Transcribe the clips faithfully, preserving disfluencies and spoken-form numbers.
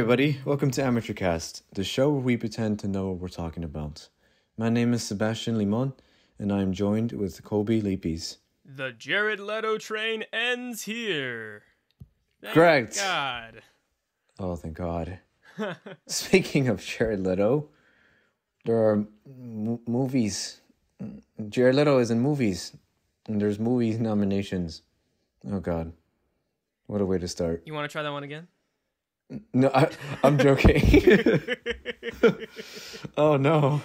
everybody, welcome to Amateur Cast, the show where we pretend to know what we're talking about. My name is Sebastian Limon, and I am joined with Kolby Lipiz. The Jared Leto train ends here. Thank Correct. God. Oh, thank God. Speaking of Jared Leto, there are m- movies. Jared Leto is in movies, and there's movie nominations. Oh, God. What a way to start. You want to try that one again? No, I, I'm joking. Oh, no.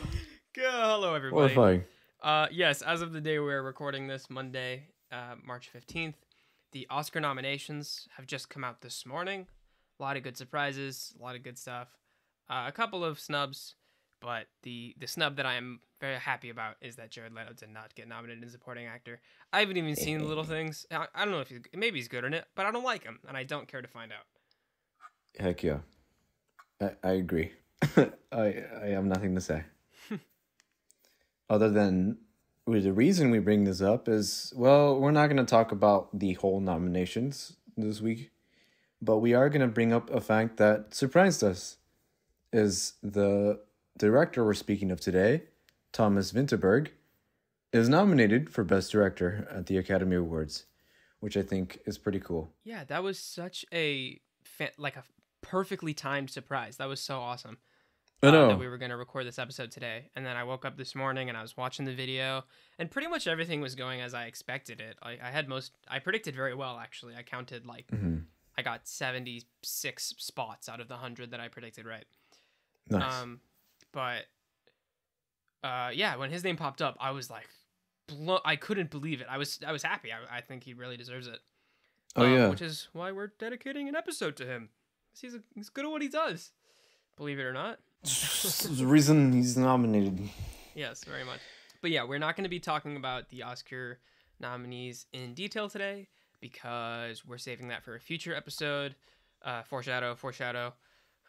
Hello, everybody. Horrifying. Uh, yes, as of the day we're recording this, Monday, uh, March fifteenth, the Oscar nominations have just come out this morning. A lot of good surprises, a lot of good stuff. Uh, a couple of snubs, but the, the snub that I am very happy about is that Jared Leto did not get nominated as supporting actor. I haven't even seen The Little Things. I, I don't know if he's, maybe he's good in it, but I don't like him, and I don't care to find out. Heck yeah. I, I agree. I, I have nothing to say. Other than the reason we bring this up is, well, we're not going to talk about the whole nominations this week, but we are going to bring up a fact that surprised us. Is the director we're speaking of today, Thomas Vinterberg, is nominated for Best Director at the Academy Awards, which I think is pretty cool. Yeah, that was such a... like a perfectly timed surprise. That was so awesome. I know. Uh, that we were going to record this episode today, and then I woke up this morning and I was watching the video, and pretty much everything was going as I expected it. I, I had most I predicted very well, actually. I counted like mm-hmm. I got seventy-six spots out of the one hundred that I predicted right. Nice. Um, but uh, yeah, when his name popped up, I was like, blo- I couldn't believe it. I was I was happy. I, I think he really deserves it. Oh, um, yeah. Which is why we're dedicating an episode to him. He's, a, he's good at what he does, believe it or not. There's a reason he's nominated. Yes, very much. But yeah, we're not going to be talking about the Oscar nominees in detail today because we're saving that for a future episode. Uh, foreshadow, foreshadow.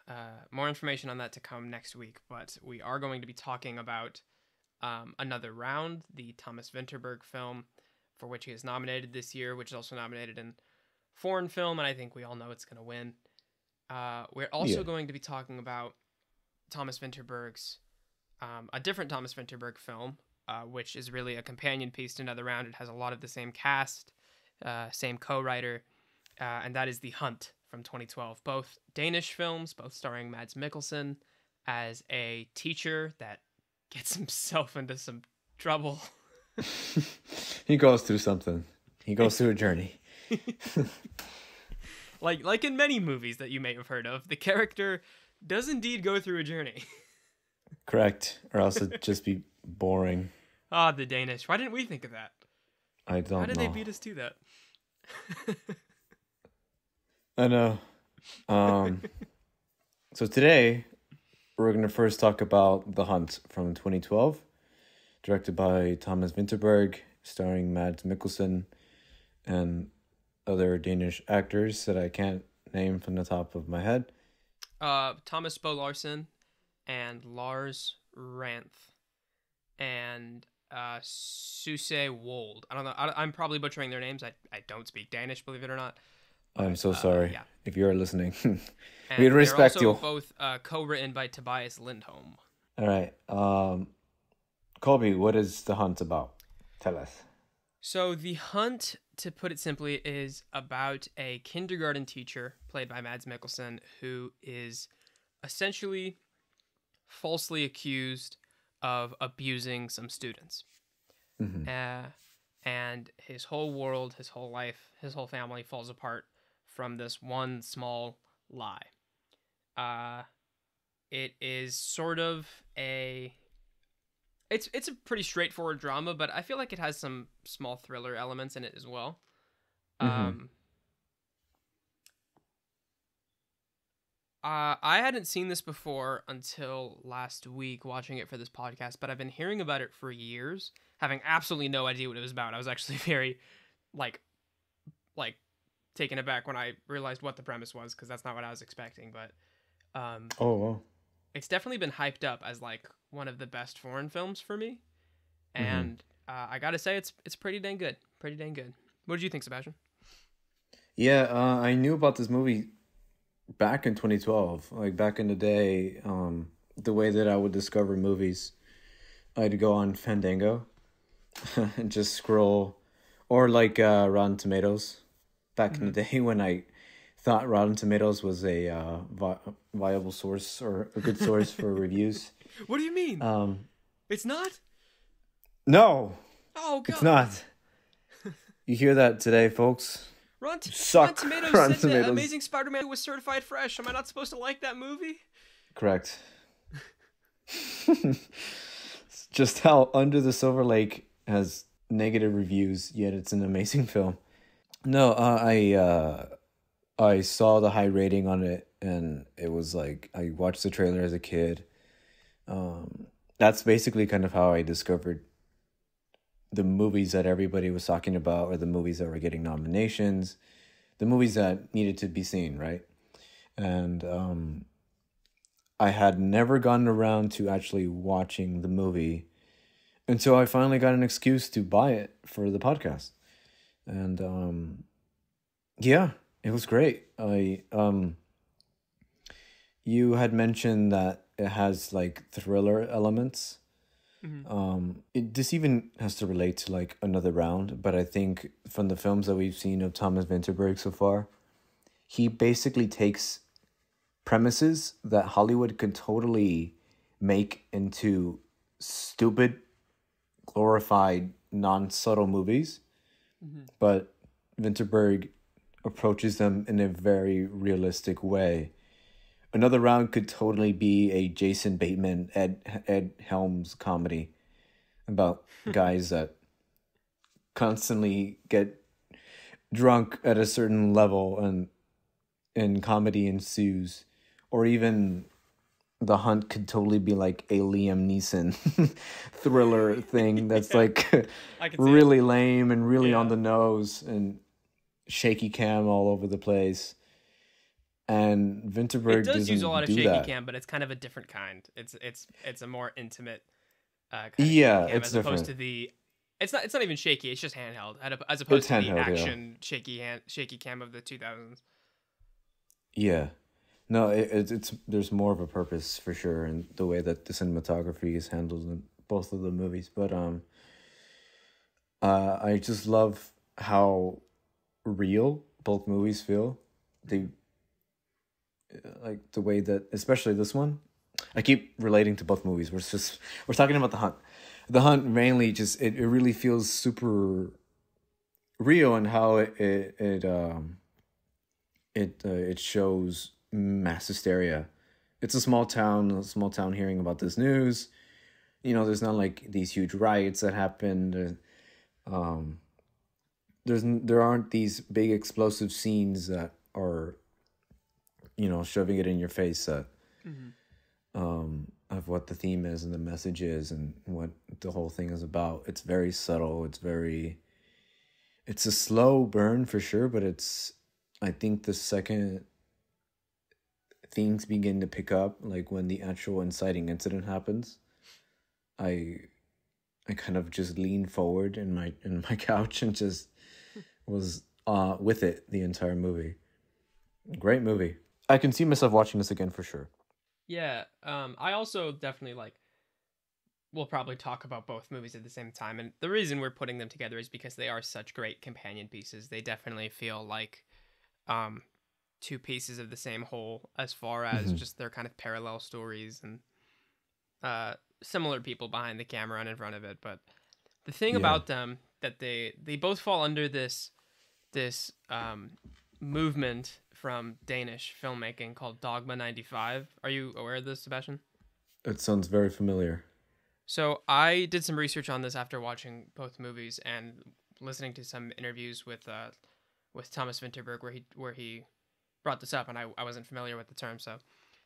Uh, more information on that to come next week. But we are going to be talking about um, Another Round, the Thomas Vinterberg film for which he is nominated this year, which is also nominated in foreign film, and I think we all know it's going to win. Uh, we're also yeah. going to be talking about Thomas Vinterberg's, um, a different Thomas Vinterberg film, uh, which is really a companion piece to Another Round. It has a lot of the same cast, uh, same co-writer, uh, and that is The Hunt from twenty twelve. Both Danish films, both starring Mads Mikkelsen as a teacher that gets himself into some trouble. He goes through something. He goes through a journey. like like in many movies that you may have heard of, the character does indeed go through a journey. Correct. Or else it'd just be boring. Ah, oh, the Danish. Why didn't we think of that? I don't know. How did know. they beat us to that? I know. Um, so today, we're going to first talk about The Hunt from twenty twelve, directed by Thomas Vinterberg, starring Mads Mikkelsen and other Danish actors that I can't name from the top of my head. Uh, Thomas Bo Larsen and Lars Ranthe and uh, Susse Wold. I don't know. I, I'm probably butchering their names. I, I don't speak Danish, believe it or not. I'm so uh, sorry yeah. if you're listening. We respect also you. They're both uh, co-written by Tobias Lindholm. All right. Um, Kolby, what is The Hunt about? Tell us. So The Hunt, to put it simply, is about a kindergarten teacher played by Mads Mikkelsen who is essentially falsely accused of abusing some students. Mm-hmm. Uh, and his whole world, his whole life, his whole family falls apart from this one small lie. Uh, it is sort of a... It's it's a pretty straightforward drama, but I feel like it has some small thriller elements in it as well. Mm-hmm. Um, uh, I hadn't seen this before until last week watching it for this podcast, but I've been hearing about it for years, having absolutely no idea what it was about. I was actually very, like, like taken aback when I realized what the premise was, because that's not what I was expecting. But um, oh, wow. It's definitely been hyped up as, like, one of the best foreign films for me. And mm-hmm. uh, I got to say, it's it's pretty dang good. Pretty dang good. What did you think, Sebastian? Yeah, uh, I knew about this movie back in twenty twelve, like back in the day, um, the way that I would discover movies, I'd go on Fandango and just scroll, or like uh, Rotten Tomatoes, back mm-hmm. in the day when I thought Rotten Tomatoes was a uh, vi- viable source or a good source for reviews. What do you mean? Um, it's not? No. Oh, God. It's not. You hear that today, folks? Rotten Tomatoes Rotten said Tomatoes. That Amazing Spider-Man was certified fresh. Am I not supposed to like that movie? Correct. It's just how Under the Silver Lake has negative reviews, yet it's an amazing film. No, uh, I uh, I saw the high rating on it, and it was like, I watched the trailer as a kid. Um, that's basically kind of how I discovered the movies that everybody was talking about, or the movies that were getting nominations, the movies that needed to be seen, right? And um, I had never gotten around to actually watching the movie until I finally got an excuse to buy it for the podcast. And um, yeah, it was great. I um, you had mentioned that it has like thriller elements. Mm-hmm. Um, it, this even has to relate to like Another Round, but I think from the films that we've seen of Thomas Vinterberg so far, he basically takes premises that Hollywood could totally make into stupid, glorified, non-subtle movies, mm-hmm. but Vinterberg approaches them in a very realistic way. Another Round could totally be a Jason Bateman, Ed Ed Helms comedy about guys that constantly get drunk at a certain level and and comedy ensues. Or even The Hunt could totally be like a Liam Neeson thriller thing that's yeah. like really lame and really yeah. on the nose and shaky cam all over the place. And Vinterberg does use a lot of shaky that. cam, but it's kind of a different kind. It's it's it's a more intimate uh, kind of yeah, cam it's as different. Opposed to the. It's not. It's not even shaky. It's just handheld, as opposed it's to handheld, the action yeah. shaky hand, shaky cam of the two thousands. Yeah, no, it, it's it's there's more of a purpose for sure, in the way that the cinematography is handled in both of the movies. But um, uh, I just love how real both movies feel. They. Mm-hmm. Like the way that, especially this one, I keep relating to both movies. We're just we're talking about The Hunt. The Hunt mainly just it, it really feels super real, and how it it it um it uh, it shows mass hysteria. It's a small town, a small town hearing about this news. You know, there's not like these huge riots that happened. Um, there's there aren't these big explosive scenes that are. You know, shoving it in your face uh, mm-hmm. um, of what the theme is and the message is and what the whole thing is about. It's very subtle. It's very, it's a slow burn for sure, but it's, I think the second things begin to pick up, like when the actual inciting incident happens, I, I kind of just leaned forward in my, in my couch and just was uh, with it the entire movie. Great movie. I can see myself watching this again for sure. Yeah, um, I also definitely like. We'll probably talk about both movies at the same time, and the reason we're putting them together is because they are such great companion pieces. They definitely feel like, um, two pieces of the same whole, as far as mm-hmm. just their kind of parallel stories and, uh, similar people behind the camera and in front of it. But the thing yeah. about them that they they both fall under this this um movement from Danish filmmaking called Dogma ninety-five. Are you aware of this, Sebastian? It sounds very familiar. So I did some research on this after watching both movies and listening to some interviews with uh, with Thomas Vinterberg where he where he brought this up, and I, I wasn't familiar with the term. So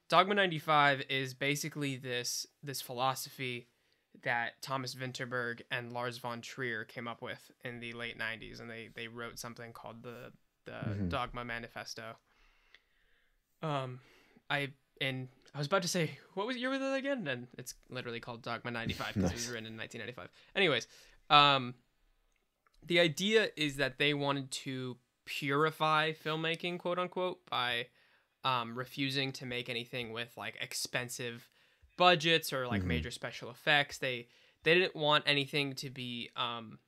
Dogma ninety-five is basically this this philosophy that Thomas Vinterberg and Lars von Trier came up with in the late nineties, and they, they wrote something called the the mm-hmm. Dogma Manifesto. Um, I and I was about to say, what was year was it again? And it's literally called Dogma ninety-five because nice. It was written in nineteen ninety-five. Anyways, um, the idea is that they wanted to purify filmmaking, quote unquote, by um, refusing to make anything with like expensive budgets or like mm-hmm. major special effects. They they didn't want anything to be um,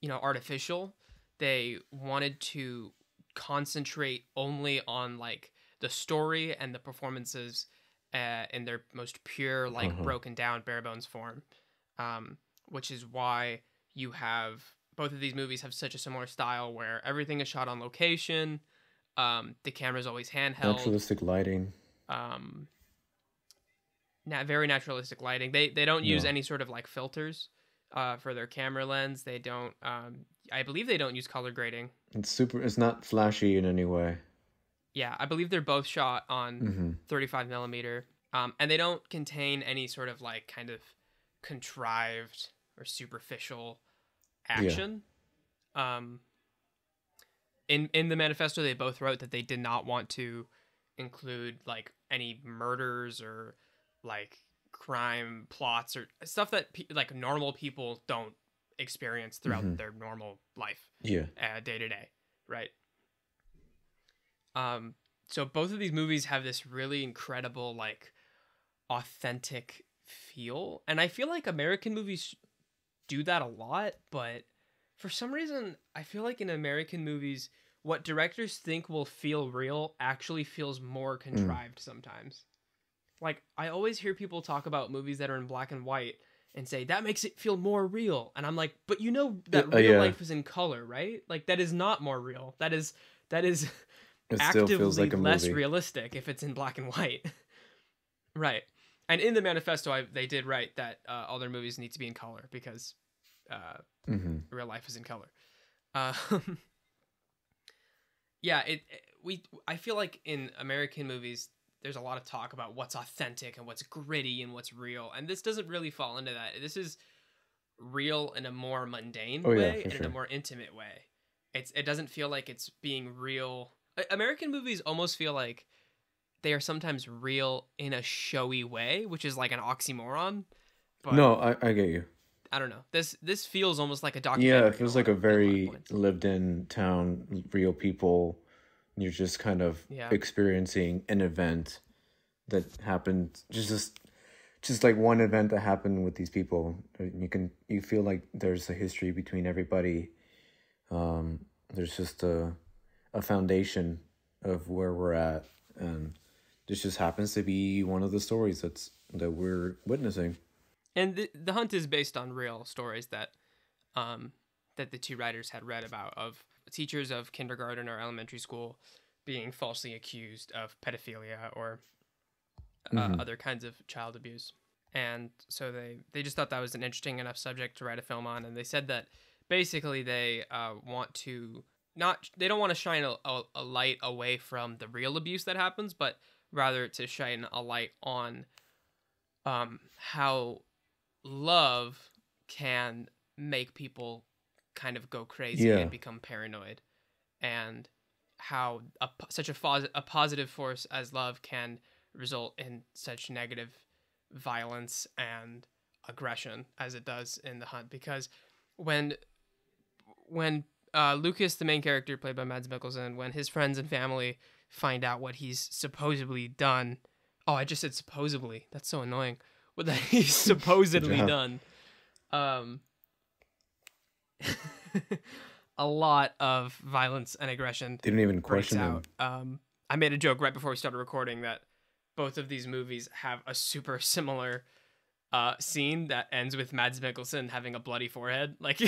you know, artificial. They wanted to concentrate only on like the story and the performances uh, in their most pure, like mm-hmm. broken down, bare bones form, um, which is why you have both of these movies have such a similar style where everything is shot on location. Um, the camera's always handheld. Naturalistic lighting. Um, na- very naturalistic lighting. They they don't use yeah. any sort of like filters uh, for their camera lens. They don't. Um, I believe they don't use color grading. It's super. It's not flashy in any way. Yeah, I believe they're both shot on mm-hmm. thirty-five millimeter, um, and they don't contain any sort of like kind of contrived or superficial action. Yeah. Um, in in the manifesto, they both wrote that they did not want to include like any murders or like crime plots or stuff that pe- like normal people don't experience throughout mm-hmm. their normal life. Yeah, uh, day to day, right? Um, so both of these movies have this really incredible, like, authentic feel. And I feel like American movies do that a lot, but for some reason, I feel like in American movies, what directors think will feel real actually feels more contrived mm. sometimes. Like, I always hear people talk about movies that are in black and white and say, that makes it feel more real. And I'm like, but you know that real uh, yeah. life is in color, right? Like, that is not more real. That is, that is... It actively still feels like a less movie. Realistic if it's in black and white. Right. And in the manifesto, I, they did write that uh, all their movies need to be in color because uh, mm-hmm. real life is in color. Uh, yeah, it, it we I feel like in American movies, there's a lot of talk about what's authentic and what's gritty and what's real. And this doesn't really fall into that. This is real in a more mundane oh, way yeah, and sure. in a more intimate way. It's It doesn't feel like it's being real... American movies almost feel like they are sometimes real in a showy way, which is like an oxymoron. But no, I, I get you. I don't know. This this feels almost like a documentary. Yeah, it feels like a very lived-in town, real people. You're just kind of yeah. experiencing an event that happened. Just just like one event that happened with these people. You can you feel like there's a history between everybody. Um, there's just a... a foundation of where we're at, and this just happens to be one of the stories that's that we're witnessing. And the, the Hunt is based on real stories that um that the two writers had read about, of teachers of kindergarten or elementary school being falsely accused of pedophilia or uh, mm-hmm. other kinds of child abuse. And so they they just thought that was an interesting enough subject to write a film on, and they said that basically they uh want to Not they don't want to shine a, a, a light away from the real abuse that happens, but rather to shine a light on um, how love can make people kind of go crazy yeah. and become paranoid, and how a, such a, fo- a positive force as love can result in such negative violence and aggression as it does in The Hunt. Because when when Uh, Lucas, the main character played by Mads Mikkelsen, when his friends and family find out what he's supposedly done. Oh, I just said supposedly. That's so annoying. What that he's supposedly yeah. done. Um, a lot of violence and aggression. They didn't even question him. Um, I made a joke right before we started recording that both of these movies have a super similar uh, scene that ends with Mads Mikkelsen having a bloody forehead. Like,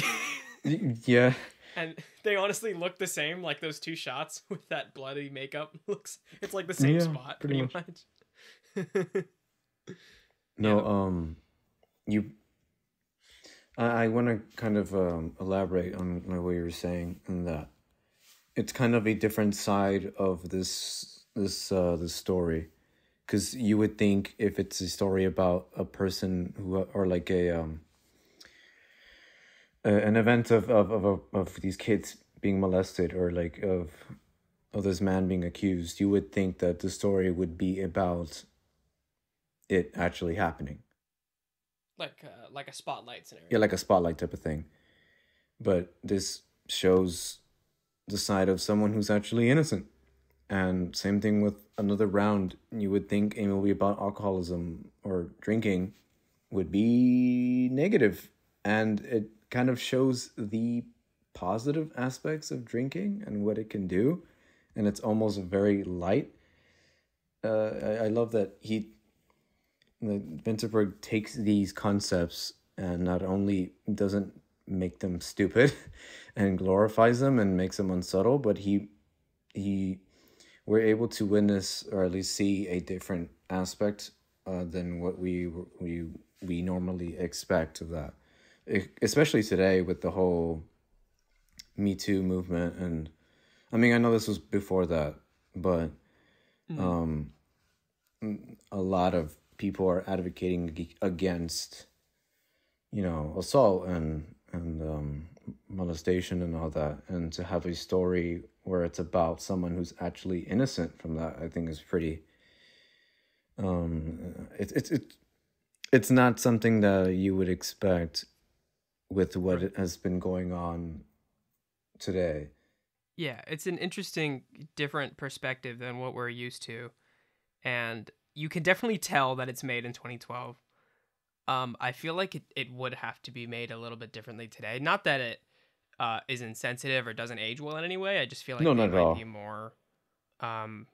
yeah. And they honestly look the same, like those two shots with that bloody makeup looks. It's like the same yeah, spot, pretty, pretty much. much. no, yeah. um, you. I, I want to kind of um, elaborate on what you were saying, in that it's kind of a different side of this this uh, this story, because you would think if it's a story about a person who, or like a um. Uh, an event of, of of of these kids being molested, or like of of this man being accused, you would think that the story would be about it actually happening, like uh, like a Spotlight scenario. Yeah, like a Spotlight type of thing. But this shows the side of someone who's actually innocent, And same thing with Another Round. You would think a movie about alcoholism or drinking would be negative. And it kind of shows the positive aspects of drinking and what it can do. And it's almost very light. Uh, I, I love that he, that Vinterberg takes these concepts and not only doesn't make them stupid and glorifies them and makes them unsubtle, but he, he, we're able to witness or at least see a different aspect uh, than what we we we normally expect of that, especially today with the whole Me Too movement. And I mean, I know this was before that, but um, a lot of people are advocating against, you know, assault and and um, molestation and all that, and to have a story where it's about someone who's actually innocent from that, I think is pretty, um, it's, it's, it's, it's not something that you would expect with what has been going on today. Yeah. It's an interesting, different perspective than what we're used to. And you can definitely tell that it's made in twenty twelve. Um, I feel like it, it would have to be made a little bit differently today. Not that it, Uh, is insensitive or doesn't age well in any way. I just feel like no, they might all. be more. Um,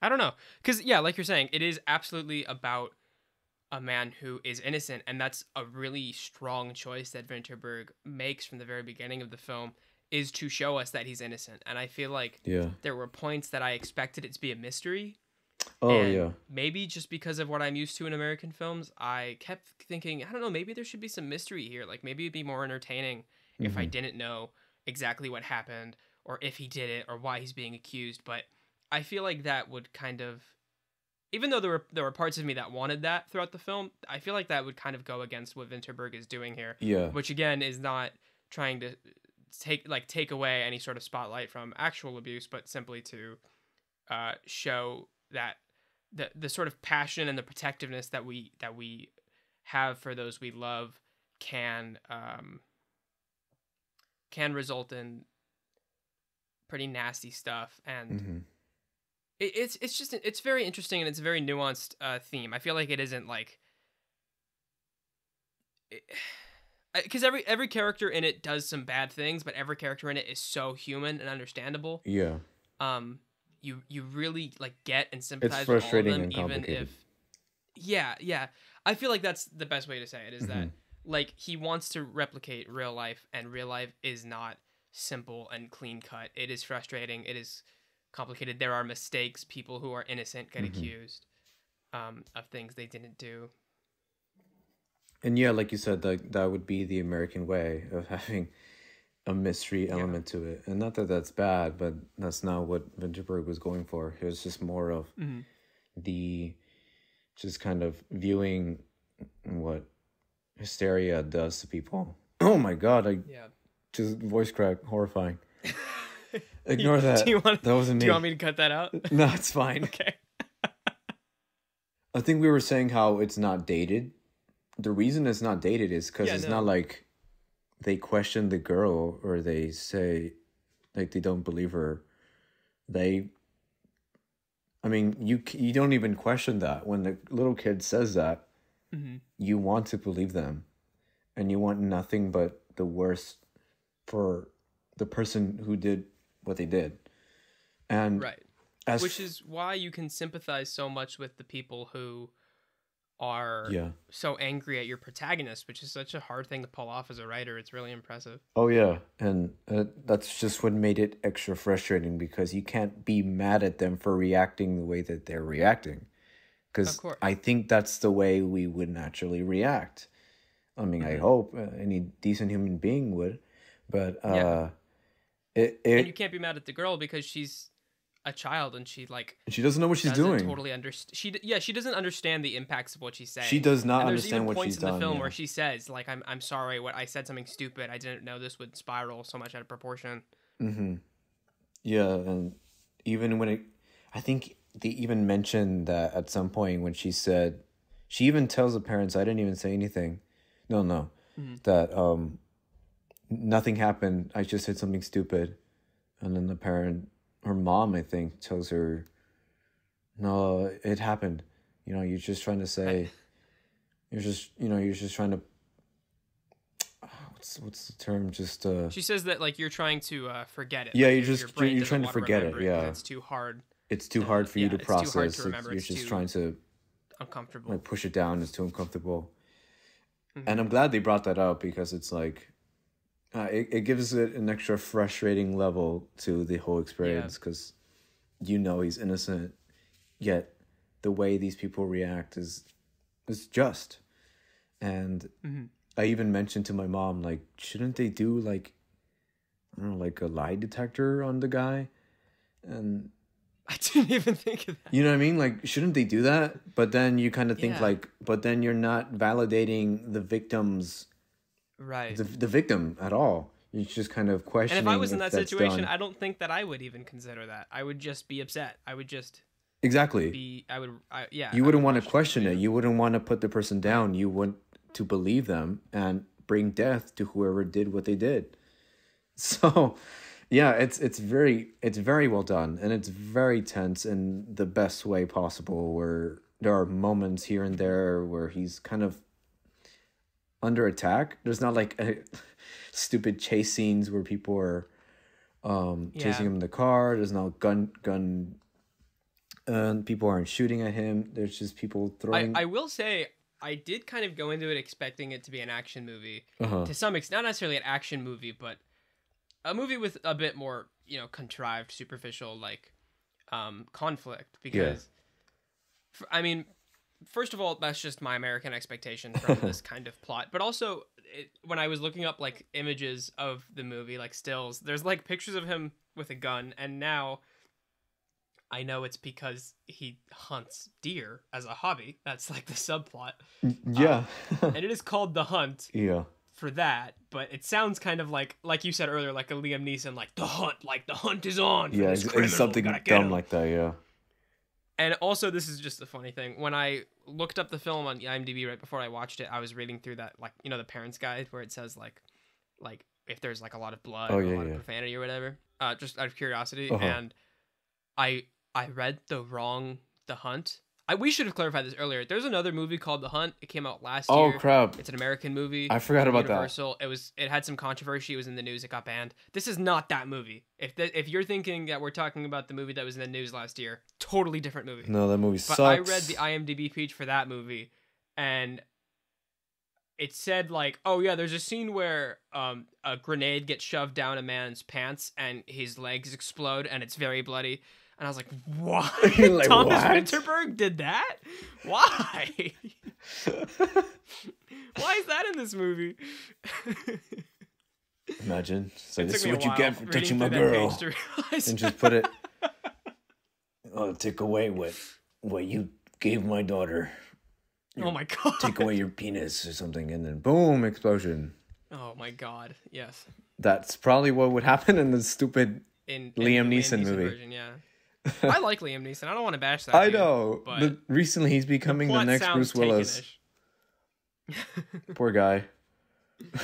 I don't know, because yeah, like you're saying, it is absolutely about a man who is innocent, and that's a really strong choice that Vinterberg makes from the very beginning of the film, is to show us that he's innocent. And I feel like yeah. there were points that I expected it to be a mystery. Oh and yeah. Maybe just because of what I'm used to in American films, I kept thinking, I don't know, maybe there should be some mystery here. Like maybe it'd be more entertaining if I didn't know exactly what happened or if he did it or why he's being accused. But I feel like that would kind of, even though there were there were parts of me that wanted that throughout the film, I feel like that would kind of go against what Vinterberg is doing here. Yeah. Which again is not trying to take like take away any sort of spotlight from actual abuse, but simply to uh, show that the the sort of passion and the protectiveness that we that we have for those we love can um can result in pretty nasty stuff. And mm-hmm. it, it's it's just, it's very interesting, and it's a very nuanced uh, theme. I feel like it isn't like, because every every character in it does some bad things, but every character in it is so human and understandable. Yeah. Um, you you really like get and sympathize it's frustrating with all of them, and even if, yeah, yeah. I feel like that's the best way to say it, is mm-hmm. that like he wants to replicate real life, and real life is not simple and clean cut. It is frustrating. It is complicated. There are mistakes. People who are innocent get mm-hmm. accused um, of things they didn't do. And yeah, like you said, that that would be the American way of having a mystery element yeah. to it. And not that that's bad, but that's not what Vinterberg was going for. It was just more of mm-hmm. the just kind of viewing what hysteria does to people. Oh my god, I yeah. just voice crack, horrifying. Ignore that. Do you want, that wasn't me. Do you want me to cut that out? No, it's fine. Okay. I think we were saying how it's not dated. The reason it's not dated is because yeah, it's no. not like they question the girl or they say like they don't believe her. They, I mean, you you don't even question that. When the little kid says that, mm-hmm. you want to believe them, and you want nothing but the worst for the person who did what they did. And right, which is why you can sympathize so much with the people who are yeah. so angry at your protagonist, which is such a hard thing to pull off as a writer. It's really impressive. Oh yeah, and uh, that's just what made it extra frustrating, because you can't be mad at them for reacting the way that they're reacting. Because I think that's the way we would naturally react. I mean, mm-hmm. I hope any decent human being would. But uh, yeah. it, it and you can't be mad at the girl because she's a child, and she like she doesn't know what she's doing. Totally understand. She yeah, she doesn't understand the impacts of what she's saying. She does not understand what she's done. There's even points in the film yeah. where she says like, "I'm I'm sorry, what I said something stupid. I didn't know this would spiral so much out of proportion." Mm-hmm. Yeah, and even when it, I think. They even mentioned that at some point when she said, she even tells the parents, I didn't even say anything. No, no. Mm-hmm. That um, nothing happened. I just said something stupid. And then the parent her mom, I think, tells her, no, it happened. You know, you're just trying to say, you're just, you know, you're just trying to, what's what's the term? Just, uh, she says that, like, you're trying to uh, forget it. Yeah, like, you're just, your you're trying to forget it. Yeah. It's too hard. It's too hard for you to process. You're just trying to, uncomfortable. Like, push it down. It's too uncomfortable. Mm-hmm. And I'm glad they brought that up, because it's like, Uh, it, it gives it an extra frustrating level to the whole experience, because yeah. you know he's innocent, yet the way these people react is is just. And mm-hmm. I even mentioned to my mom, like, shouldn't they do, like, I don't know, like a lie detector on the guy? And I didn't even think of that. You know what I mean? Like, shouldn't they do that? But then you kind of think, yeah. like, but then you're not validating the victim's right the, the victim at all. You're just kind of questioning. And if I was in that situation, done. I don't think that I would even consider that. I would just be upset. I would just exactly be I would I, yeah you wouldn't would want to question it. You wouldn't want to put the person down. You want to believe them and bring death to whoever did what they did. So yeah, it's it's very it's very well done, and it's very tense in the best way possible, where there are moments here and there where he's kind of under attack. There's not like a stupid chase scenes where people are um yeah. chasing him in the car. There's no gun gun uh, people aren't shooting at him. There's just people throwing. I, I will say I did kind of go into it expecting it to be an action movie uh-huh. to some extent, not necessarily an action movie, but a movie with a bit more, you know, contrived, superficial, like um conflict, because yeah. I mean, first of all, that's just my American expectation from this kind of plot. But also, it, when I was looking up, like, images of the movie, like, stills, there's, like, pictures of him with a gun. And now I know it's because he hunts deer as a hobby. That's, like, the subplot. Yeah. Um, and it is called The Hunt. Yeah. For that, but it sounds kind of like, like you said earlier, like a Liam Neeson, like, The Hunt, like, the hunt is on. Yeah, it's, it's something dumb like that, yeah. And also, this is just a funny thing. When I looked up the film on IMDb right before I watched it, I was reading through that, like, you know, the parents' guide, where it says, like, like if there's, like, a lot of blood oh, or yeah, a lot yeah. of profanity or whatever, uh, just out of curiosity. Uh-huh. And I I read the wrong The Hunt. I, we should have clarified this earlier. There's another movie called The Hunt. It came out last oh, year. Oh, crap. It's an American movie. I forgot about Universal. That. It was. It had some controversy. It was in the news. It got banned. This is not that movie. If the, if you're thinking that we're talking about the movie that was in the news last year, totally different movie. No, that movie but sucks. But I read the IMDb page for that movie, and it said, like, oh, yeah, there's a scene where um, a grenade gets shoved down a man's pants, and his legs explode, and it's very bloody. And I was like, "What? Like, Thomas Vinterberg did that? Why? Why is that in this movie?" Imagine. So this is what you get for touching my girl, and just put it. Oh, take away what what you gave my daughter. You oh my god! Take away your penis or something, and then boom, explosion. Oh my god! Yes. That's probably what would happen in the stupid in, in Liam Neeson, Neeson movie. Version, yeah. I like Liam Neeson. I don't want to bash that. I dude, know. But, but recently he's becoming the, the next Bruce Willis. Poor guy.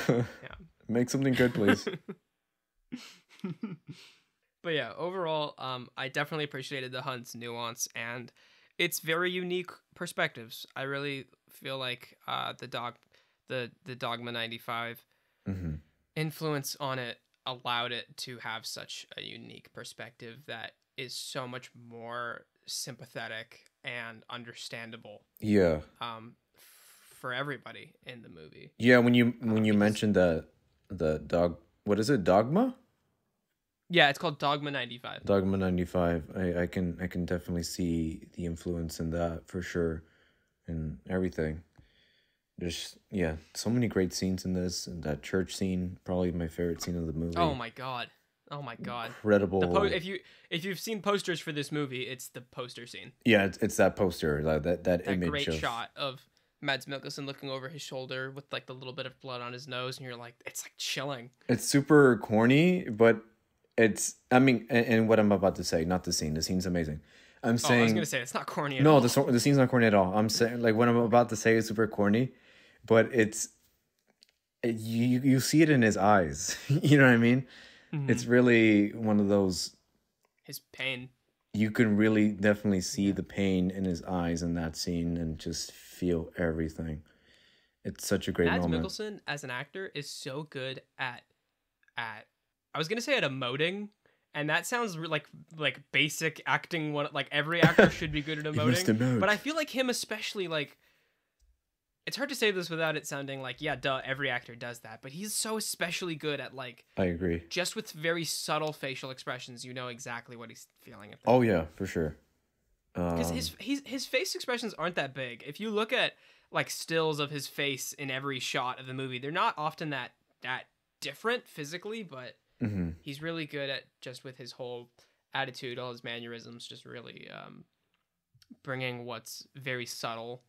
Yeah. Make something good, please. But yeah, overall, um, I definitely appreciated The Hunt's nuance and its very unique perspectives. I really feel like uh, the dog, the the Dogma ninety-five mm-hmm. influence on it allowed it to have such a unique perspective that is so much more sympathetic and understandable. Yeah. Um, for everybody in the movie. Yeah, when you when um, you mentioned the the dog, what is it? Dogma? Yeah, it's called Dogma ninety-five. Dogma ninety-five. I I can I can definitely see the influence in that for sure, and everything. There's yeah, so many great scenes in this, and that church scene, probably my favorite scene of the movie. Oh my god. Oh my god! Incredible. The po- if you if you've seen posters for this movie, it's the poster scene. Yeah, it's, it's that poster, like that that, that image. Great of... shot of Mads Mikkelsen looking over his shoulder with like the little bit of blood on his nose, and you're like, it's like chilling. It's super corny, but it's. I mean, and, and what I'm about to say, not the scene. The scene's amazing. I'm saying. Oh, I was gonna say it's not corny. At no, all. the the scene's not corny at all. I'm saying like what I'm about to say is super corny, but it's. It, you you see it in his eyes. You know what I mean? It's really one of those his pain. You can really definitely see yeah. the pain in his eyes in that scene and just feel everything. It's such a great Mads moment. Mads Mikkelsen as an actor is so good at at I was gonna say at emoting, and that sounds like like basic acting. One like every actor should be good at emoting, but I feel like him especially, like, it's hard to say this without it sounding like, yeah, duh, every actor does that. But he's so especially good at, like... I agree. Just with very subtle facial expressions, you know exactly what he's feeling. At oh, yeah, for sure. Because um... his, his, his face expressions aren't that big. If you look at, like, stills of his face in every shot of the movie, they're not often that, that different physically, but mm-hmm. he's really good at, just with his whole attitude, all his mannerisms, just really um, bringing what's very subtle...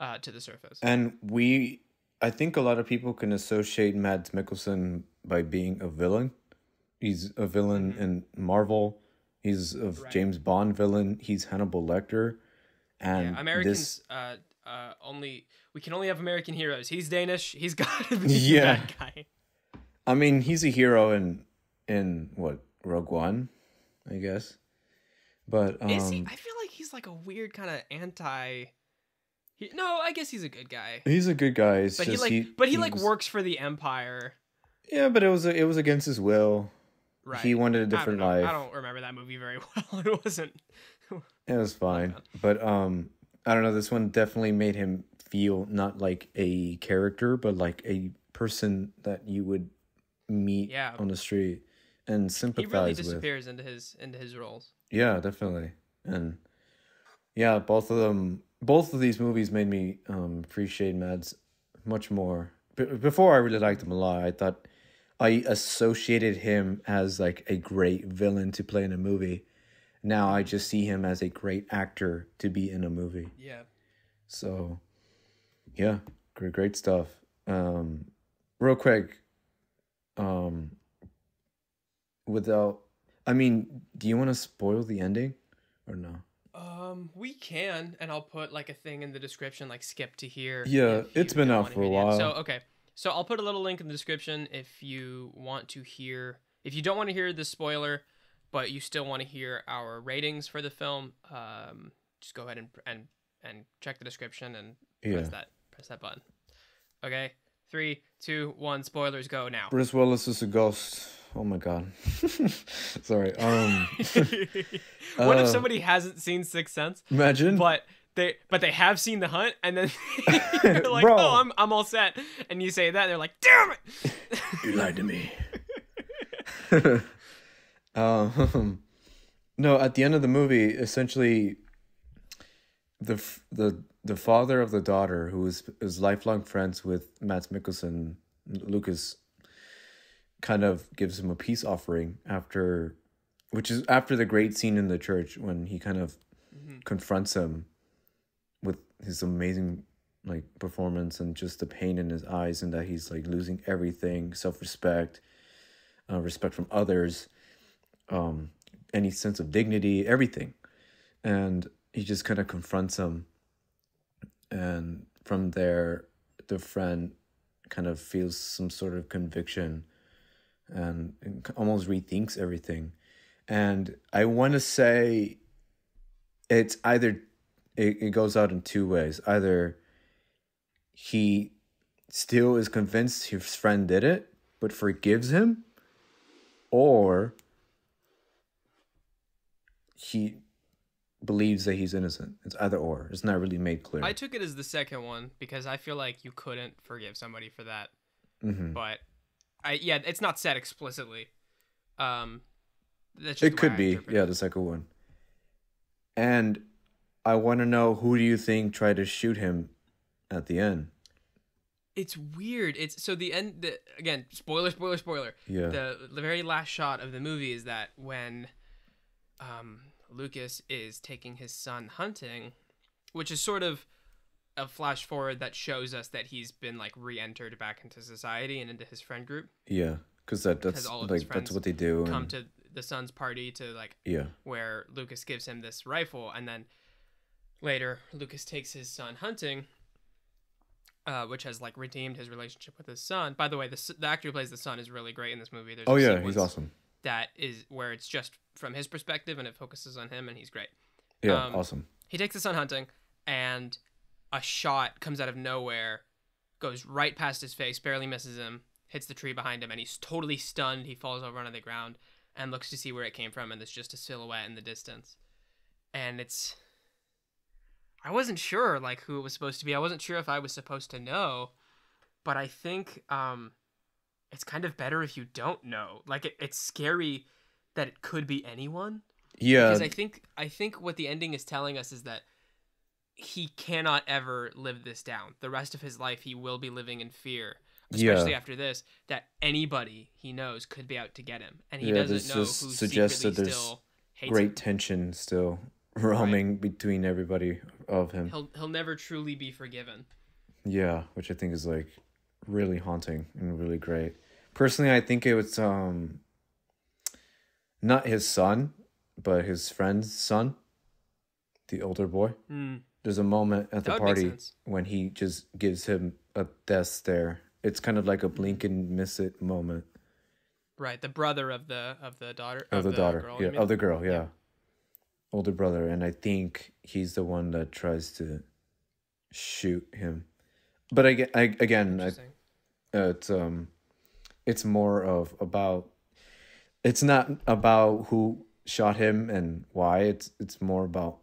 Uh, to the surface. And we, I think a lot of people can associate Mads Mikkelsen by being a villain. He's a villain mm-hmm. in Marvel. He's a right. James Bond villain. He's Hannibal Lecter. And yeah, Americans, this... uh, uh, only, we can only have American heroes. He's Danish. He's got to be yeah. that guy. I mean, he's a hero in, in what, Rogue One, I guess. But, um... Is he? I feel like he's like a weird kind of anti... He, no, I guess he's a good guy. He's a good guy. It's but, just, he like, he, but he, he like, was... works for the Empire. Yeah, but it was it was against his will. Right. He wanted a different I life. I don't remember that movie very well. It wasn't... It was fine. But, um, I don't know. This one definitely made him feel not like a character, but like a person that you would meet yeah. on the street and sympathize with. He really disappears with. into his into his roles. Yeah, definitely. And, yeah, both of them... Both of these movies made me um, appreciate Mads much more. B- before, I really liked him a lot. I thought I associated him as like a great villain to play in a movie. Now I just see him as a great actor to be in a movie. Yeah. So, yeah, great, great stuff. Um, real quick, um, without, I mean, do you want to spoil the ending or no? Um, we can, and I'll put like a thing in the description, like skip to here. Yeah, it's been out for a while. So, okay. So I'll put a little link in the description if you want to hear, if you don't want to hear the spoiler, but you still want to hear our ratings for the film, um, just go ahead and, and, and check the description and yeah. press that, press that button. Okay. Three, two, one, spoilers go now. Bruce Willis is a ghost. Oh my god. Sorry. Um What uh, if somebody hasn't seen Sixth Sense? Imagine. But they but they have seen The Hunt, and then you're like, bro. "Oh, I'm I'm all set." And you say that, and they're like, "Damn it. You lied to me." um No, at the end of the movie, essentially the the the father of the daughter, who is is lifelong friends with Mads Mikkelsen, Lucas, kind of gives him a peace offering after, which is after the great scene in the church when he kind of mm-hmm. confronts him with his amazing like performance and just the pain in his eyes and that he's like losing everything, self-respect, uh, respect from others, um, any sense of dignity, everything. And he just kind of confronts him. And from there, the friend kind of feels some sort of conviction and, and almost rethinks everything. And I want to say it's either, it, it goes out in two ways. Either he still is convinced his friend did it, but forgives him, or he... believes that he's innocent. It's either or. It's not really made clear. I took it as the second one because I feel like you couldn't forgive somebody for that. Mm-hmm. But I yeah, it's not said explicitly. Um, that's just it could be yeah the second one. And I want to know, who do you think tried to shoot him at the end? It's weird. It's so the end. The, again, spoiler, spoiler, spoiler. Yeah. The, the very last shot of the movie is that when, um. Lucas is taking his son hunting, which is sort of a flash forward that shows us that he's been like re-entered back into society and into his friend group. Yeah, because that that's like that's what they do. Come and... to the son's party to like yeah, where Lucas gives him this rifle, and then later Lucas takes his son hunting, uh, which has like redeemed his relationship with his son. By the way, the the actor who plays the son is really great in this movie. There's oh yeah, sequence. He's awesome. that is where it's just from his perspective and it focuses on him, and he's great. Yeah, um, awesome. He takes the son hunting, and a shot comes out of nowhere, goes right past his face, barely misses him, hits the tree behind him, and he's totally stunned. He falls over onto the ground and looks to see where it came from, and there's just a silhouette in the distance. And it's... I wasn't sure, like, who it was supposed to be. I wasn't sure if I was supposed to know, but I think um, it's kind of better if you don't know. Like, it, it's scary that it could be anyone. Yeah. Because I think, I think what the ending is telling us is that he cannot ever live this down. The rest of his life, he will be living in fear, especially yeah. after this, that anybody he knows could be out to get him. And he yeah, doesn't know who suggests that there's still hates great him. Tension still roaming right. between everybody of him. He'll, he'll never truly be forgiven. Yeah, which I think is, like, really haunting and really great. Personally, I think it was um, not his son, but his friend's son, the older boy. Mm. There's a moment at the party when he just gives him a death stare. It's kind of like a blink and miss it moment. Right, the brother of the of the daughter of, of the, the daughter, girl, yeah, I mean. of the girl, yeah. yeah, older brother, and I think he's the one that tries to shoot him. But I, I again, I, uh, it's um, it's more of about. It's not about who shot him and why. It's it's more about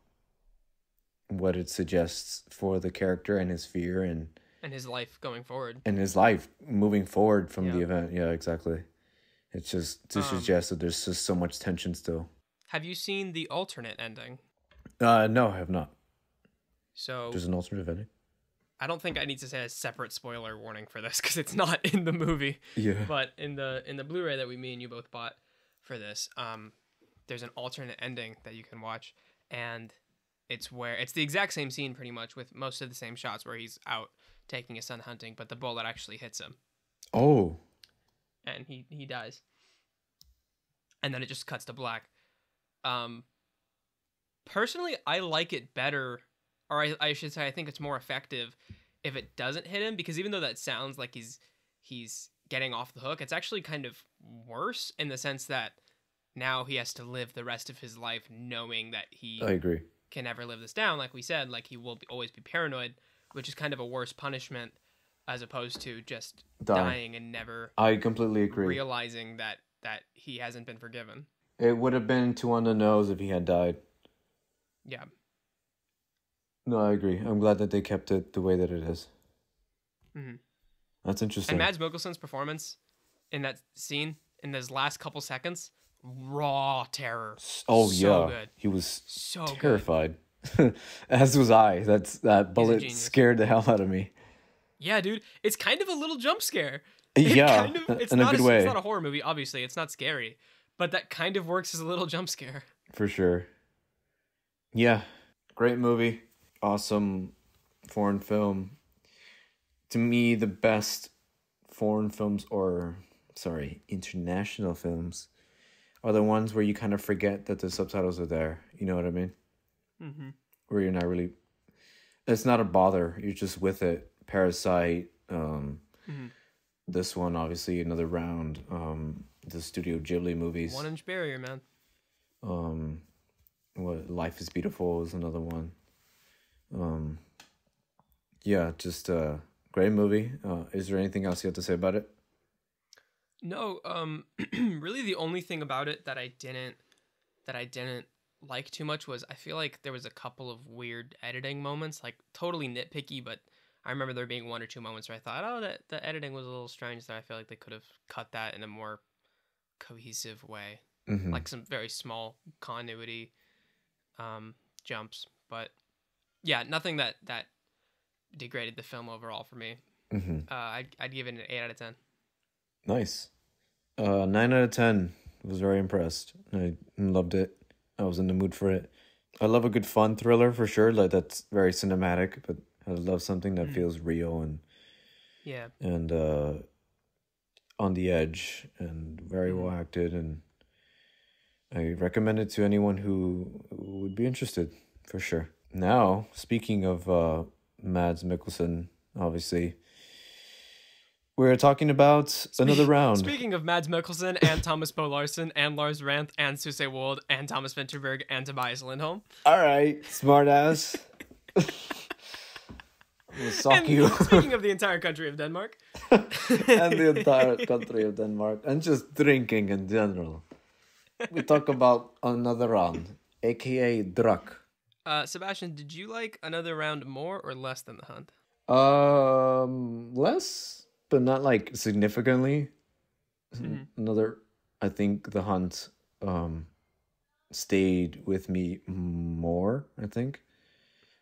what it suggests for the character and his fear and and his life going forward and his life moving forward from yeah. the event. Yeah, exactly. It's just to um, suggest that there's just so much tension still. Have you seen the alternate ending? Uh, no, I have not. So there's an alternative ending. I don't think I need to say a separate spoiler warning for this because it's not in the movie. Yeah. But in the in the Blu-ray that we me and you both bought for this, um, there's an alternate ending that you can watch, and it's where it's the exact same scene pretty much with most of the same shots where he's out taking his son hunting, but the bullet actually hits him. Oh. And he, he dies. And then it just cuts to black. Um, personally, I like it better, or I, I should say I think it's more effective if it doesn't hit him, because even though that sounds like he's he's getting off the hook, it's actually kind of worse in the sense that now he has to live the rest of his life knowing that he... I agree. Can never live this down, like we said, like he will be, always be paranoid, which is kind of a worse punishment as opposed to just dying, dying and never I completely agree realizing that that he hasn't been forgiven. It would have been too on the nose if he had died. Yeah. No, I agree. I'm glad that they kept it the way that it is. Mm-hmm. That's interesting. And Mads Mikkelsen's performance in that scene in those last couple seconds, raw terror. Oh, so yeah. Good. He was so terrified. As was I. That's that bullet scared the hell out of me. Yeah, dude. It's kind of a little jump scare. It yeah. Kind of, it's in not a good a, way. It's not a horror movie, obviously. It's not scary. But that kind of works as a little jump scare. For sure. Yeah. Great movie. Awesome foreign film. To me, the best foreign films or, sorry, international films are the ones where you kind of forget that the subtitles are there. You know what I mean? Mm-hmm. Where you're not really... It's not a bother. You're just with it. Parasite. Um, mm-hmm. This one, obviously, Another Round. Um, the Studio Ghibli movies. One Inch Barrier, man. Um, what Life is Beautiful is another one. Um, yeah, just a great movie. Uh, is there anything else you have to say about it? No, um, really the only thing about it that I didn't, that I didn't like too much was I feel like there was a couple of weird editing moments, like totally nitpicky, but I remember there being one or two moments where I thought, oh, that the editing was a little strange, that I feel like they could have cut that in a more cohesive way, mm-hmm. like some very small continuity um, jumps, but yeah, nothing that, that degraded the film overall for me. Mm-hmm. Uh, I'd, I'd give it an eight out of ten. Nice. Uh, nine out of ten. I was very impressed. I loved it. I was in the mood for it. I love a good fun thriller for sure. Like that's very cinematic, but I love something that mm. feels real and yeah, and uh, on the edge and very mm. well acted. And I recommend it to anyone who would be interested for sure. Now, speaking of uh, Mads Mikkelsen, obviously. We're talking about Spe- Another Round. Speaking of Mads Mikkelsen and Thomas Bo Larsen and Lars Ranthe and Susse Wold and Thomas Vinterberg and Tobias Lindholm. All right, smartass. We'll sock you. Speaking of the entire country of Denmark. And the entire country of Denmark. And just drinking in general. We talk about Another Round, a k a. Druk. Uh, Sebastian, did you like Another Round more or less than The Hunt? Um, less, but not like significantly. Mm-hmm. Another, I think The Hunt um, stayed with me more, I think.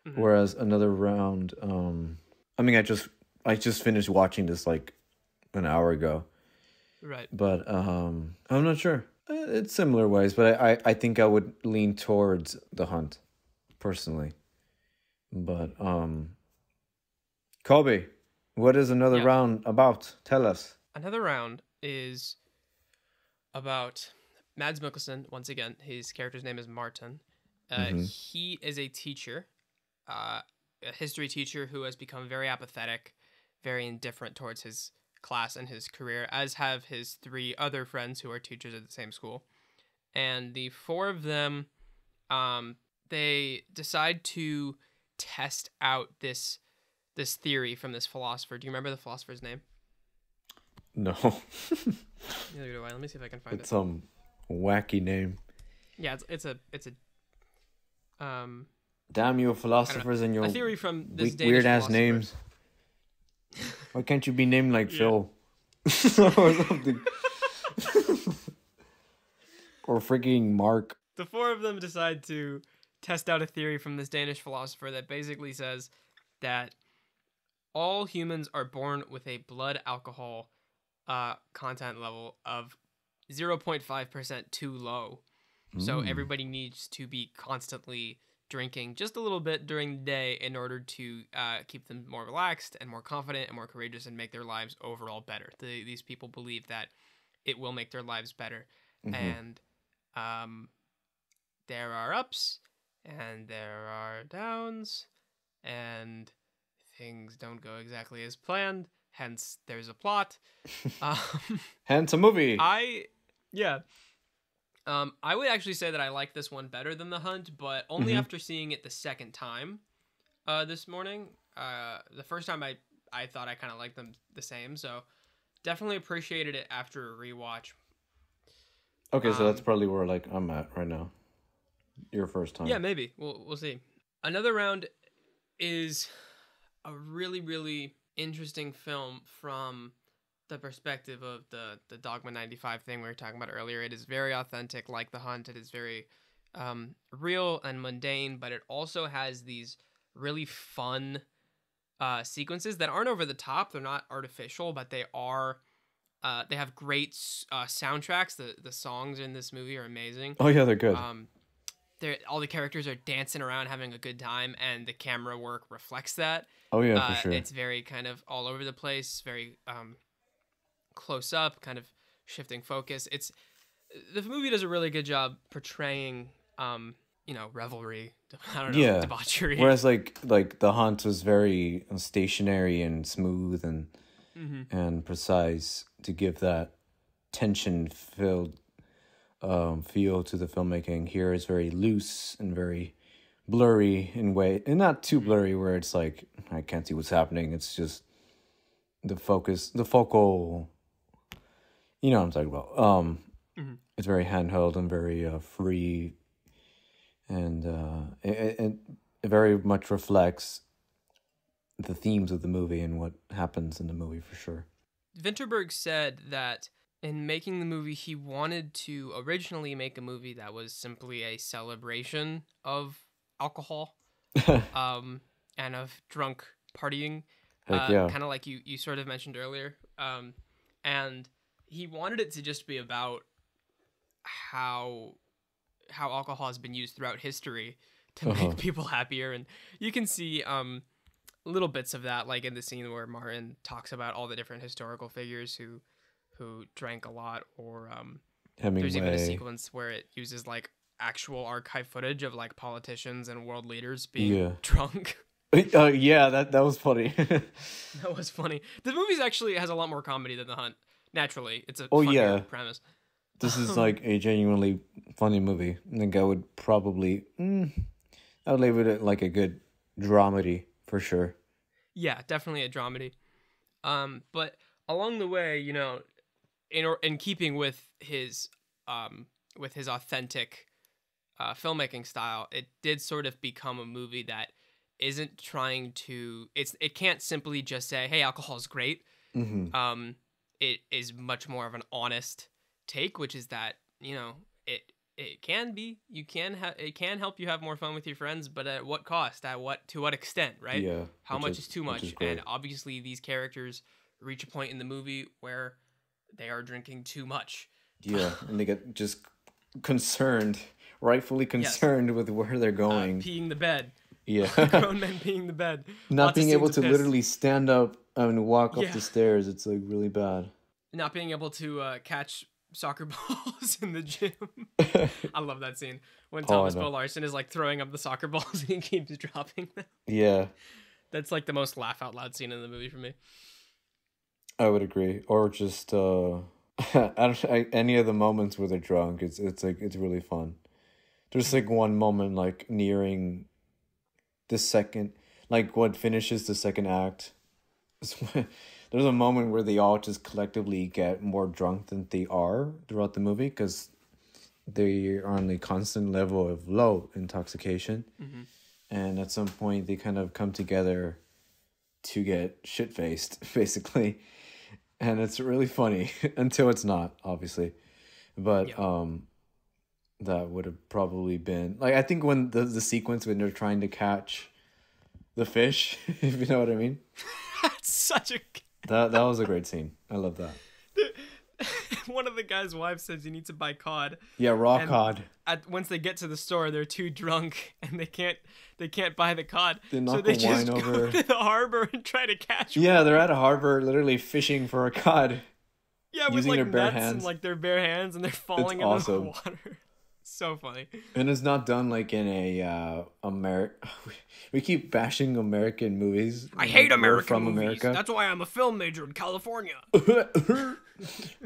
Mm-hmm. Whereas Another Round, um, I mean, I just I just finished watching this like an hour ago. Right. But um, I'm not sure. It's similar ways, but I, I, I think I would lean towards The Hunt, personally. But, um, Kolby, what is Another yeah. Round about? Tell us. Another Round is about Mads Mikkelsen, once again. His character's name is Martin. Uh, mm-hmm. He is a teacher, uh, a history teacher who has become very apathetic, very indifferent towards his class and his career, as have his three other friends who are teachers at the same school. And the four of them, um, they decide to test out this this theory from this philosopher. Do you remember the philosopher's name? No. Neither do I. Let me see if I can find it's it. It's some wacky name. Yeah, it's, it's a it's a um damn your philosophers and your a theory from this we- weird ass names. Why can't you be named like yeah. Phil? Or something. Or freaking Mark. The four of them decide to test out a theory from this Danish philosopher that basically says that all humans are born with a blood alcohol uh, content level of zero point five percent too low. Mm. So everybody needs to be constantly drinking just a little bit during the day in order to uh, keep them more relaxed and more confident and more courageous and make their lives overall better. The, these people believe that it will make their lives better. Mm-hmm. And um, there are ups and there are downs and things don't go exactly as planned. Hence, there's a plot. um, hence a movie. I, yeah. Um, I would actually say that I like this one better than The Hunt, but only mm-hmm. after seeing it the second time uh, this morning. Uh, the first time I, I thought I kind of liked them the same, so definitely appreciated it after a rewatch. Okay, um, so that's probably where like I'm at right now. Your first time. Yeah, maybe. We'll we'll see. Another Round is a really, really interesting film from the perspective of the the Dogma ninety-five thing we were talking about earlier. It is very authentic, like The Hunt. It is very um, real and mundane, but it also has these really fun uh, sequences that aren't over the top. They're not artificial, but they are. Uh, they have great uh, soundtracks. The the songs in this movie are amazing. Oh yeah, they're good. Um, they're all the characters are dancing around, having a good time, and the camera work reflects that. Oh yeah, uh, for sure. It's very kind of all over the place. Very. Um, close up, kind of shifting focus. It's the movie does a really good job portraying um you know revelry, I don't know, yeah. debauchery, whereas like like The Hunt was very stationary and smooth and mm-hmm. and precise to give that tension filled um feel to the filmmaking. Here it's very loose and very blurry in way, and not too blurry where it's like I can't see what's happening. It's just the focus, the focal, you know what I'm talking about. Um, mm-hmm. It's very handheld and very uh, free, and uh, it, it very much reflects the themes of the movie and what happens in the movie for sure. Vinterberg said that in making the movie, he wanted to originally make a movie that was simply a celebration of alcohol um, and of drunk partying. Uh, yeah. Kind of like you, you sort of mentioned earlier. Um, and he wanted it to just be about how how alcohol has been used throughout history to uh-huh. make people happier. And you can see um, little bits of that, like in the scene where Martin talks about all the different historical figures who who drank a lot. Or um, there's even a sequence where it uses like actual archive footage of like politicians and world leaders being yeah. drunk. Uh, yeah, that that was funny. That was funny. The movie actually has a lot more comedy than The Hunt. Naturally, it's a oh yeah premise. This is like a genuinely funny movie. I think I would probably mm, I would leave it at like a good dramedy for sure. Yeah, definitely a dramedy. Um, but along the way, you know, in or in keeping with his um with his authentic uh, filmmaking style, it did sort of become a movie that isn't trying to it's it can't simply just say, hey, alcohol is great. Mm-hmm. Um, it is much more of an honest take, which is that, you know, it it can be you can have it can help you have more fun with your friends, but at what cost, at what to what extent, right? Yeah, how much is, is too much? Is and obviously these characters reach a point in the movie where they are drinking too much. Yeah. And they get just concerned, rightfully concerned, yes, with where they're going. Uh, peeing the bed. Yeah. Grown men peeing the bed. Not Lots being able to piss. literally stand up and walk yeah. up the stairs. It's like really bad. Not being able to uh, catch soccer balls in the gym. I love that scene. When oh, Thomas Bo Larsen is like throwing up the soccer balls and he keeps dropping them. Yeah. That's like the most laugh out loud scene in the movie for me. I would agree. Or just uh, I don't, I, any of the moments where they're drunk. It's, it's, like, it's really fun. There's like one moment like nearing... the second, like what finishes the second act, there's a moment where they all just collectively get more drunk than they are throughout the movie because they are on a constant level of low intoxication. Mm-hmm. And at some point they kind of come together to get shit-faced, basically. And it's really funny until it's not, obviously. But yeah. um That would have probably been... Like, I think when the, the sequence when they're trying to catch the fish, if you know what I mean. That's such a... that, that was a great scene. I love that. One of the guy's wives says you need to buy cod. Yeah, raw and cod. At, once they get to the store, they're too drunk and they can't they can't buy the cod. They knock so they the just wine go over. to the harbor and try to catch Yeah, one. They're at a harbor literally fishing for a cod. Yeah, with like their bare nuts hands. and like their bare hands and they're falling into the water. So funny. And it's not done like in a uh Ameri- we keep bashing American movies. I hate American from movies. America. That's why I'm a film major in California.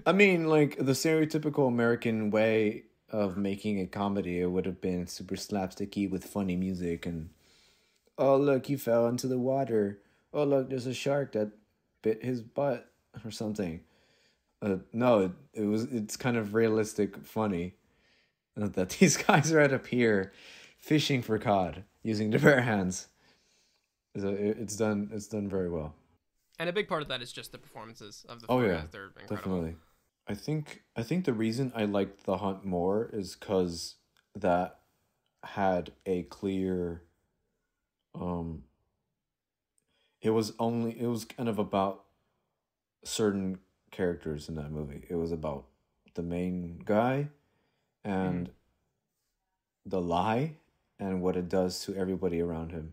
I mean, like the stereotypical American way of making a comedy, it would have been super slapsticky with funny music and, oh look, he fell into the water. Oh look, there's a shark that bit his butt or something. Uh, no, it, it was it's kind of realistic funny. That these guys are at a pier fishing for cod using their bare hands. So it's done it's done very well. And a big part of that is just the performances of the oh, four yeah, guys. They're incredible. Definitely. I think I think the reason I liked The Hunt more is because that had a clear um it was only it was kind of about certain characters in that movie. It was about the main guy and mm. the lie and what it does to everybody around him.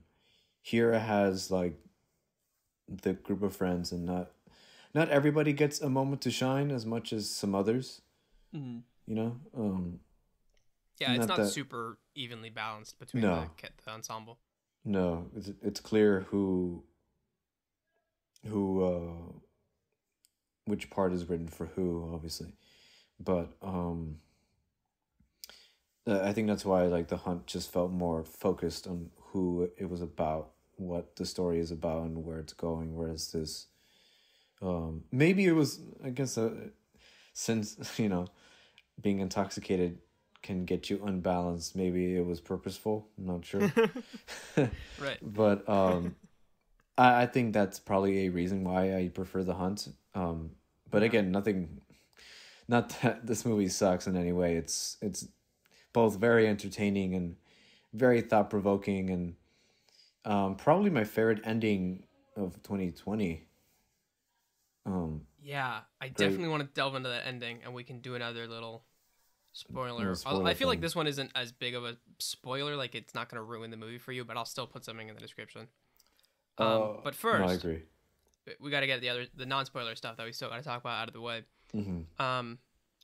Here it has like the group of friends, and not not everybody gets a moment to shine as much as some others. Mm. You know, um, yeah, it's not, not that... super evenly balanced between no. the, the ensemble. No, it's it's clear who who uh, which part is written for who, obviously, but. Um, I think that's why like The Hunt just felt more focused on who it was about, what the story is about, and where it's going. Whereas this, um, maybe it was I guess uh, since you know, being intoxicated can get you unbalanced. Maybe it was purposeful. I'm not sure. Right. But um, I I think that's probably a reason why I prefer The Hunt. Um, but yeah. again, nothing. Not that this movie sucks in any way. It's it's. Both very entertaining and very thought-provoking, and um, probably my favorite ending of twenty twenty. Um, yeah, I great. definitely want to delve into that ending, and we can do another little spoiler. No, spoiler I feel thing. like this one isn't as big of a spoiler, like it's not going to ruin the movie for you, but I'll still put something in the description. Um, uh, but first, no, I agree. we got to get the other the non-spoiler stuff that we still got to talk about out of the way. Mm-hmm. Um.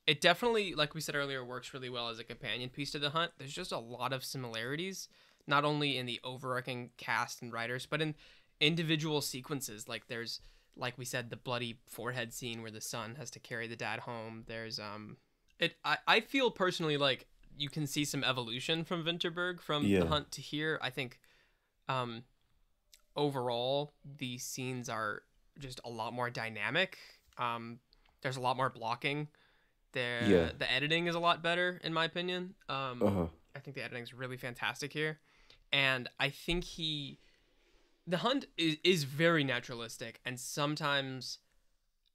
It definitely, like we said earlier, works really well as a companion piece to The Hunt. There's just a lot of similarities, not only in the overarching cast and writers, but in individual sequences. Like there's, like we said, the bloody forehead scene where the son has to carry the dad home. There's, um, it, I, I feel personally like you can see some evolution from Vinterberg from yeah. The Hunt to here. I think, um, overall the scenes are just a lot more dynamic. Um, there's a lot more blocking. There, yeah. The editing is a lot better, in my opinion. Um, uh-huh. I think the editing is really fantastic here. And I think he... The Hunt is, is very naturalistic, and sometimes...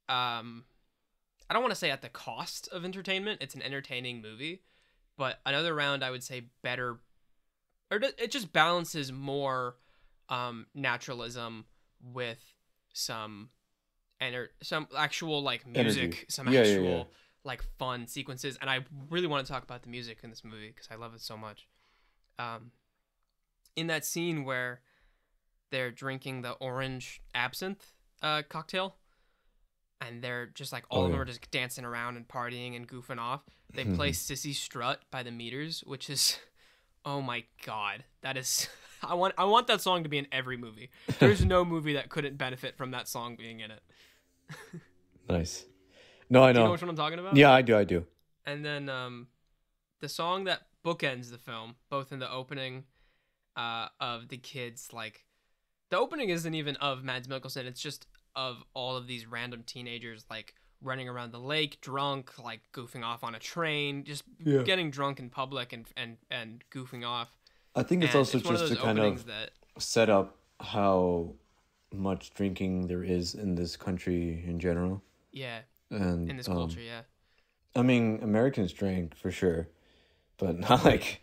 Um, I don't want to say at the cost of entertainment. It's an entertaining movie. But Another Round, I would say, better... or it just balances more um, naturalism with some... Enter, some actual, like, music. Energy. Some yeah, actual... Yeah, yeah. like fun sequences. And I really want to talk about the music in this movie because I love it so much. Um, in that scene where they're drinking the orange absinthe uh, cocktail and they're just like, all oh, of them yeah. are just dancing around and partying and goofing off. They play Sissy Strut by The Meters, which is, oh my God, that is, I want, I want that song to be in every movie. There's no movie that couldn't benefit from that song being in it. Nice. No, I know. Do you know which one I'm talking about? Yeah, I do, I do. And then um, the song that bookends the film, both in the opening uh, of the kids, like, the opening isn't even of Mads Mikkelsen, it's just of all of these random teenagers, like, running around the lake, drunk, like, goofing off on a train, just yeah. getting drunk in public and, and, and goofing off. I think it's and also it's just to kind of that... set up how much drinking there is in this country in general. Yeah. And, in this culture, um, yeah. I mean, Americans drink for sure, but not like,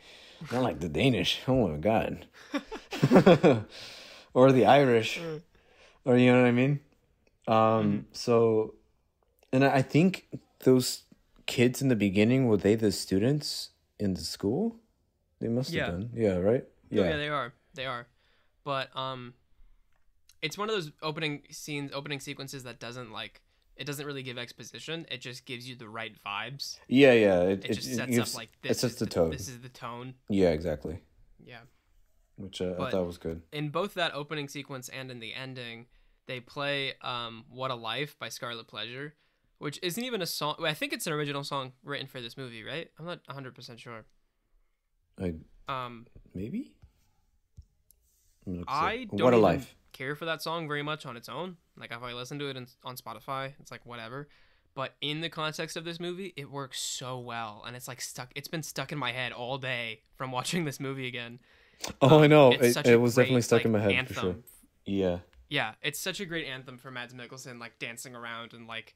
not like the Danish. Oh my God, or the Irish, or you know what I mean. Um, mm-hmm. So, and I think those kids in the beginning, were they the students in the school? They must yeah. have been, yeah, right? Yeah, oh, yeah, they are, they are. But um, it's one of those opening scenes, opening sequences that doesn't like. It doesn't really give exposition. It just gives you the right vibes. Yeah, yeah. It, it just it, sets it gives, up like this. It sets the, the tone. This is the tone. Yeah, exactly. Yeah. Which uh, I thought was good. In both that opening sequence and in the ending, they play um, "What a Life" by Scarlet Pleasure, which isn't even a song. I think it's an original song written for this movie, right? I'm not one hundred percent sure. I um maybe. I don't. What a Life. Care for that song very much on its own. Like if I listen to it in, on Spotify, it's like whatever. But in the context of this movie, it works so well, and it's like stuck. It's been stuck in my head all day from watching this movie again. Oh, um, I know. It, it was great, definitely stuck like, in my head anthem. For sure. Yeah. Yeah, it's such a great anthem for Mads Mikkelsen, like dancing around and like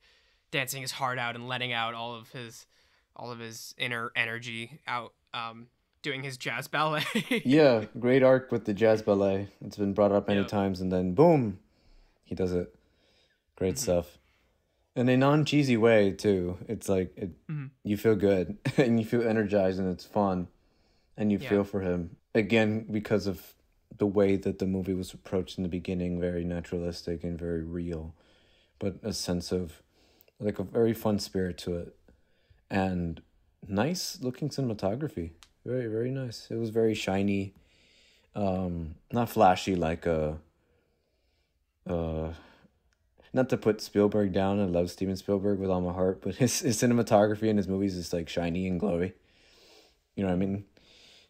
dancing his heart out and letting out all of his all of his inner energy out. Um, doing his jazz ballet. Yeah, great arc with the jazz ballet. It's been brought up many yep. times, and then boom, he does it. Great mm-hmm. stuff, in a non-cheesy way too. It's like it, mm-hmm. you feel good and you feel energized, and it's fun, and you yeah. feel for him again because of the way that the movie was approached in the beginning, very naturalistic and very real, but a sense of like a very fun spirit to it, and nice looking cinematography. Very, very nice. It was very shiny. Um, not flashy like a... Uh, not to put Spielberg down. I love Steven Spielberg with all my heart. But his, his cinematography in his movies is like shiny and glowy. You know what I mean?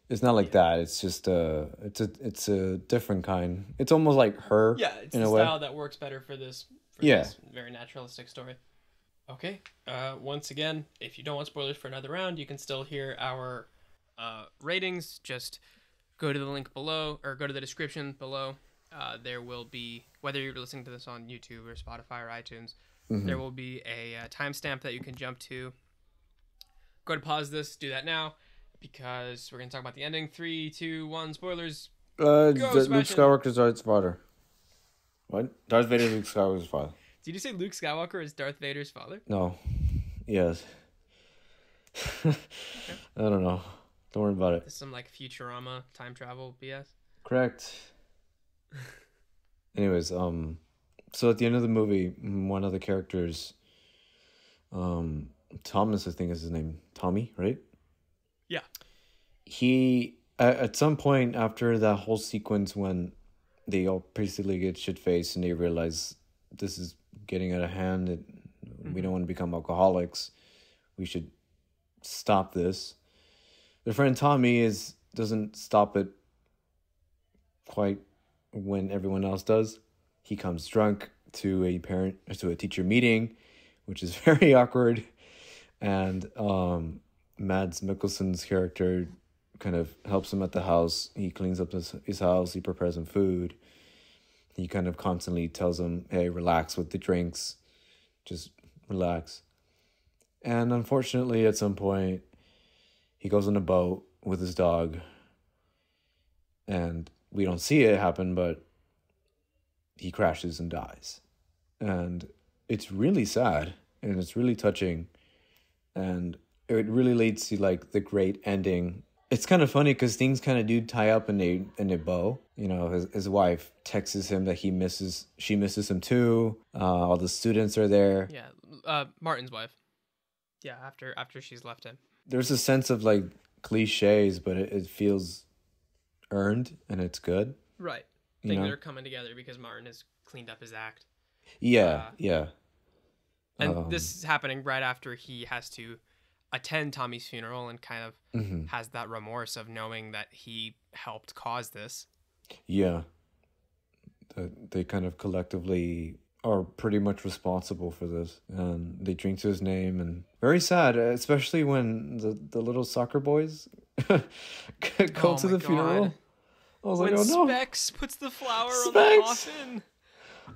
It's not like yeah. that. It's just a... It's a it's a different kind. It's almost like Her. Yeah, it's in the a style way. That works better for this, for yeah. this very naturalistic story. Okay. Uh, once again, if you don't want spoilers for Another Round, you can still hear our... Uh, ratings. Just go to the link below or go to the description below. Uh, there will be, whether you're listening to this on YouTube or Spotify or iTunes, mm-hmm. there will be a uh, timestamp that you can jump to. Go to pause this, do that now, because we're going to talk about the ending. Three, two, one, spoilers. Uh, go, the, Luke Skywalker is Darth Vader. What? Darth Vader is Luke Skywalker's father. Did you say Luke Skywalker is Darth Vader's father? No. Yes. Okay. I don't know. Don't worry about it. This is some like Futurama time travel B S. Correct. Anyways, um, so at the end of the movie, one of the characters, um, Thomas, I think is his name, Tommy, right? Yeah. He at, at some point after that whole sequence when they all basically get shit-faced and they realize this is getting out of hand, and mm-hmm. we don't want to become alcoholics, we should stop this. Their friend Tommy is doesn't stop it quite when everyone else does. He comes drunk to a parent to a teacher meeting, which is very awkward, and um, Mads Mikkelsen's character kind of helps him at the house. He cleans up his, his house. He prepares him food. He kind of constantly tells him, hey, relax with the drinks. Just relax. And unfortunately, at some point, he goes on a boat with his dog. And we don't see it happen, but he crashes and dies. And it's really sad. And it's really touching. And it really leads to, like, the great ending. It's kind of funny because things kind of do tie up in a in a bow. You know, his, his wife texts him that he misses, she misses him too. Uh, all the students are there. Yeah, uh, Martin's wife. Yeah, after after she's left him. There's a sense of, like, cliches, but it, it feels earned and it's good. Right. I think they're coming together because Martin has cleaned up his act. Yeah, uh, yeah. And um, this is happening right after he has to attend Tommy's funeral and kind of mm-hmm. has that remorse of knowing that he helped cause this. Yeah. They kind of collectively are pretty much responsible for this. And they drink to his name, and very sad, especially when the, the little soccer boys go oh to the God. funeral. I was when like, oh no. Specs puts the flower Specs. on the coffin.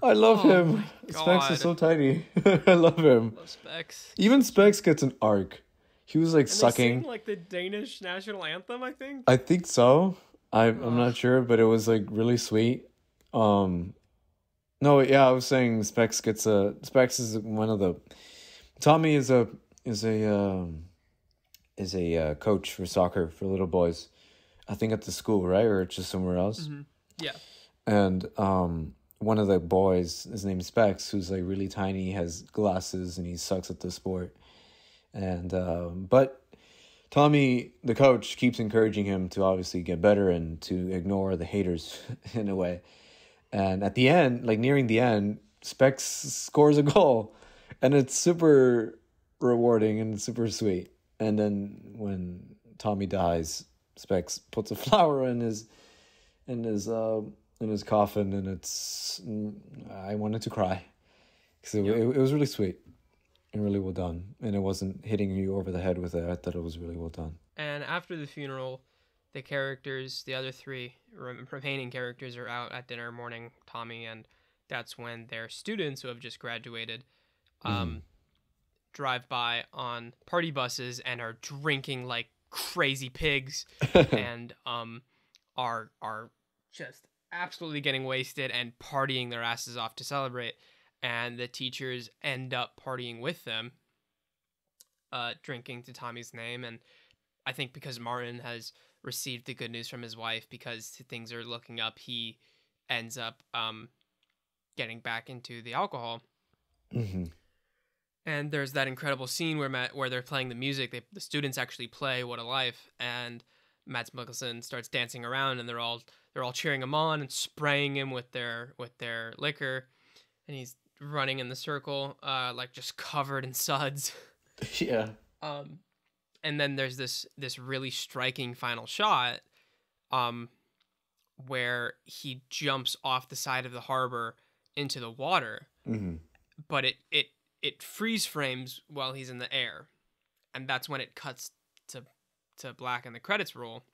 I love oh him. Specs is so tiny. I love him. Love Specs. Even Specs gets an arc. He was like and sucking. They sing, like, the Danish national anthem, I think. I think so. I'm I'm not sure, but it was like really sweet. Um, no, yeah, I was saying Specs gets a Specs is one of the. Tommy is a is a um, is a uh, coach for soccer for little boys. I think at the school, right, or just somewhere else. Mm-hmm. Yeah. And um, one of the boys, his name is Specs, who's like really tiny, has glasses, and he sucks at the sport. And um, but Tommy, the coach, keeps encouraging him to obviously get better and to ignore the haters in a way. And at the end, like nearing the end, Specs scores a goal, and it's super rewarding and super sweet. And then when Tommy dies, Specs puts a flower in his in his uh, in his coffin, and it's I wanted to cry because it, yep. it, it was really sweet. And really well done. And it wasn't hitting you over the head with it. I thought it was really well done. And after the funeral, the characters, the other three remaining characters, are out at dinner mourning Tommy. And that's when their students, who have just graduated, um, mm. drive by on party buses and are drinking like crazy pigs and um, are are just absolutely getting wasted and partying their asses off to celebrate. And the teachers end up partying with them, uh, drinking to Tommy's name. And I think because Martin has received the good news from his wife, because things are looking up, he ends up um, getting back into the alcohol. Mm-hmm. And there's that incredible scene where Matt, where they're playing the music. They, the students actually play "What a Life," and Mads Mikkelsen starts dancing around, and they're all they're all cheering him on and spraying him with their with their liquor, and he's running in the circle, uh, like just covered in suds. Yeah. Um, and then there's this this really striking final shot, um, where he jumps off the side of the harbor into the water, mm-hmm. but it it it freeze frames while he's in the air, and that's when it cuts to to black and the credits roll.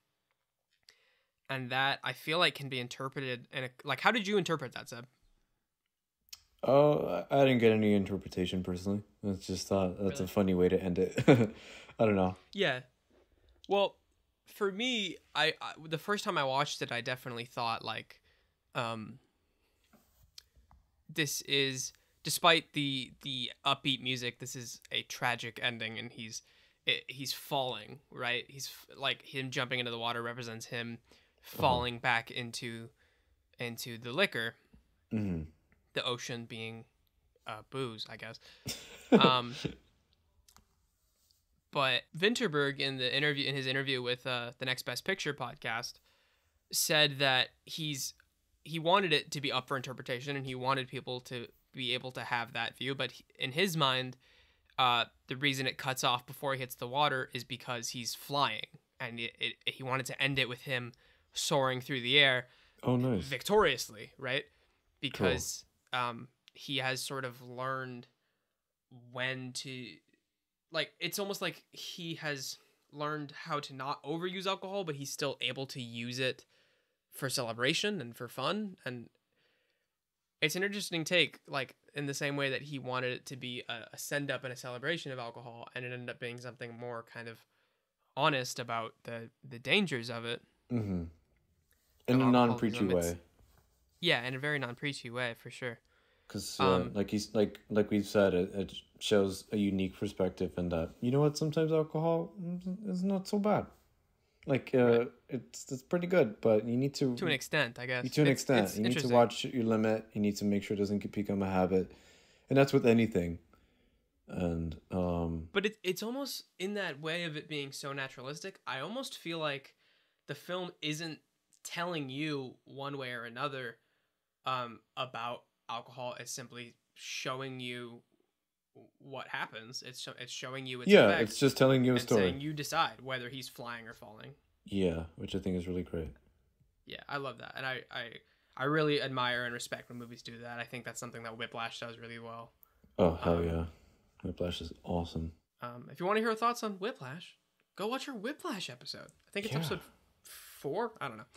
And that, I feel like, can be interpreted in a, like, how did you interpret that, Seb? Oh, I didn't get any interpretation personally. That's just uh, that's really? a funny way to end it. I don't know. Yeah. Well, for me, I, I the first time I watched it, I definitely thought, like, um, this is, despite the the upbeat music, this is a tragic ending, and he's it, he's falling, right? He's like him jumping into the water represents him falling oh. back into into the liquor. Mm-hmm. The ocean being uh, booze, I guess. Um, But Vinterberg, in the interview, in his interview with uh, the Next Best Picture podcast, said that he's he wanted it to be up for interpretation, and he wanted people to be able to have that view. But he, in his mind, uh, the reason it cuts off before he hits the water is because he's flying, and it, it, he wanted to end it with him soaring through the air, oh, nice, victoriously, right? Because cool. um, he has sort of learned when to. Like, it's almost like he has learned how to not overuse alcohol, but he's still able to use it for celebration and for fun. And it's an interesting take, like, in the same way that he wanted it to be a, a send-up and a celebration of alcohol, and it ended up being something more kind of honest about the, the dangers of it. Mm-hmm. In a non-preachy way. Yeah, in a very non-preachy way, for sure. Because, uh, um, like he's like like we've said, it, it shows a unique perspective, and that, you know what, sometimes alcohol is not so bad. Like, uh, right. it's it's pretty good, but you need to... To an extent, I guess. To an it's, extent. It's you need to watch your limit. You need to make sure it doesn't become a habit. And that's with anything. And um, But it, it's almost, in that way of it being so naturalistic, I almost feel like the film isn't telling you one way or another um, about... alcohol. Is simply showing you what happens. It's sh- it's showing you its yeah, effects. Yeah, it's just telling you a story. Saying you decide whether he's flying or falling. Yeah, which I think is really great. Yeah, I love that. And I, I, I really admire and respect when movies do that. I think that's something that Whiplash does really well. Oh, hell um, yeah. Whiplash is awesome. Um, if you want to hear our thoughts on Whiplash, go watch our Whiplash episode. I think it's yeah. episode four? I don't know.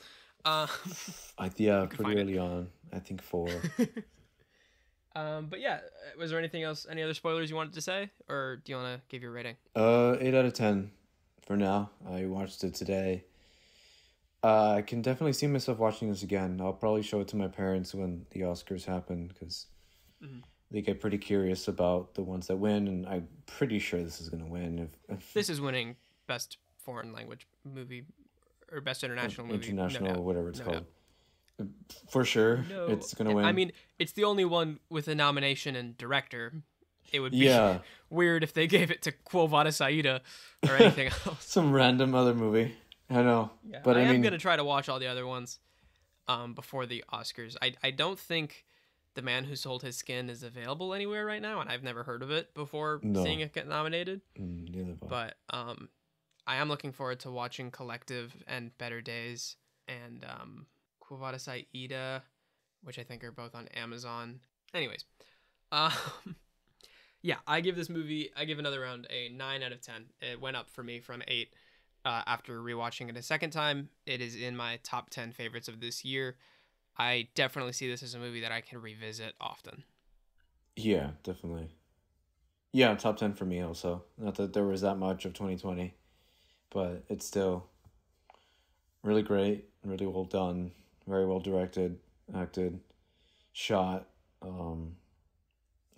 Uh, I, yeah, pretty early it. on. I think four. Um, but yeah, was there anything else, any other spoilers you wanted to say, or do you want to give your rating? Uh, eight out of ten for now. I watched it today. Uh, I can definitely see myself watching this again. I'll probably show it to my parents when the Oscars happen, because mm-hmm. they get pretty curious about the ones that win, and I'm pretty sure this is going to win. If, if This is winning Best Foreign Language Movie, or Best International Movie. International, no whatever it's no called. Doubt. For sure, no. It's gonna win. I mean, it's the only one with a nomination and director. It would be yeah. weird if they gave it to Quo Vadis Aida or anything else. Some random other movie. I know, yeah. but I, I am mean... gonna try to watch all the other ones um, before the Oscars. I I don't think The Man Who Sold His Skin is available anywhere right now, and I've never heard of it before no. seeing it get nominated. Mm, but um, I am looking forward to watching Collective and Better Days and. Um, Quo Vadis Aida, which I think are both on Amazon. Anyways, um, yeah, I give this movie, I give Another Round a nine out of ten. It went up for me from eight uh, after rewatching it a second time. It is in my top ten favorites of this year. I definitely see this as a movie that I can revisit often. Yeah, definitely. Yeah, top ten for me also. Not that there was that much of twenty twenty, but it's still really great, really well done. Very well directed, acted, shot, um,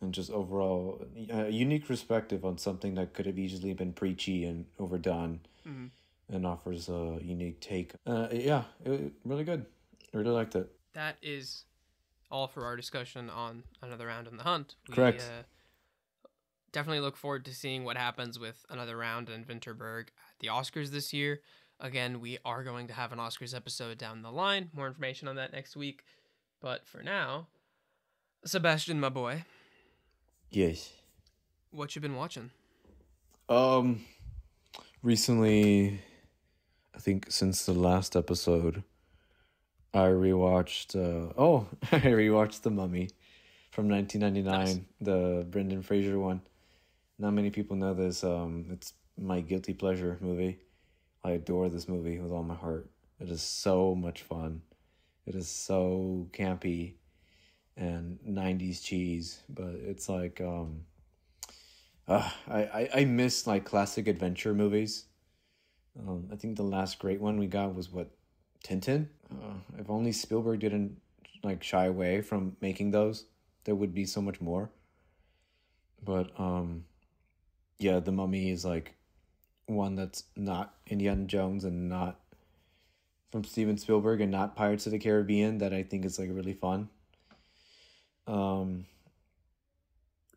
and just overall a unique perspective on something that could have easily been preachy and overdone, mm-hmm. and offers a unique take. Uh, yeah, it, really good. I really liked it. That is all for our discussion on Another Round in the Hunt. We, Correct. Uh, definitely look forward to seeing what happens with Another Round and Vinterberg at the Oscars this year. Again, we are going to have an Oscars episode down the line. More information on that next week. But for now, Sebastian, my boy. Yes. What you been watching? Um, recently, I think since the last episode, I rewatched. Uh, oh, I rewatched The Mummy from nineteen ninety-nine, nice. The Brendan Fraser one. Not many people know this. Um, it's my guilty pleasure movie. I adore this movie with all my heart. It is so much fun. It is so campy and nineties cheese, but it's like um uh, I, I, I miss like classic adventure movies. Um I think the last great one we got was what, Tintin? Uh, if only Spielberg didn't like shy away from making those, there would be so much more. But um yeah, The Mummy is like one that's not Indiana Jones and not from Steven Spielberg and not Pirates of the Caribbean that I think is like really fun. Um,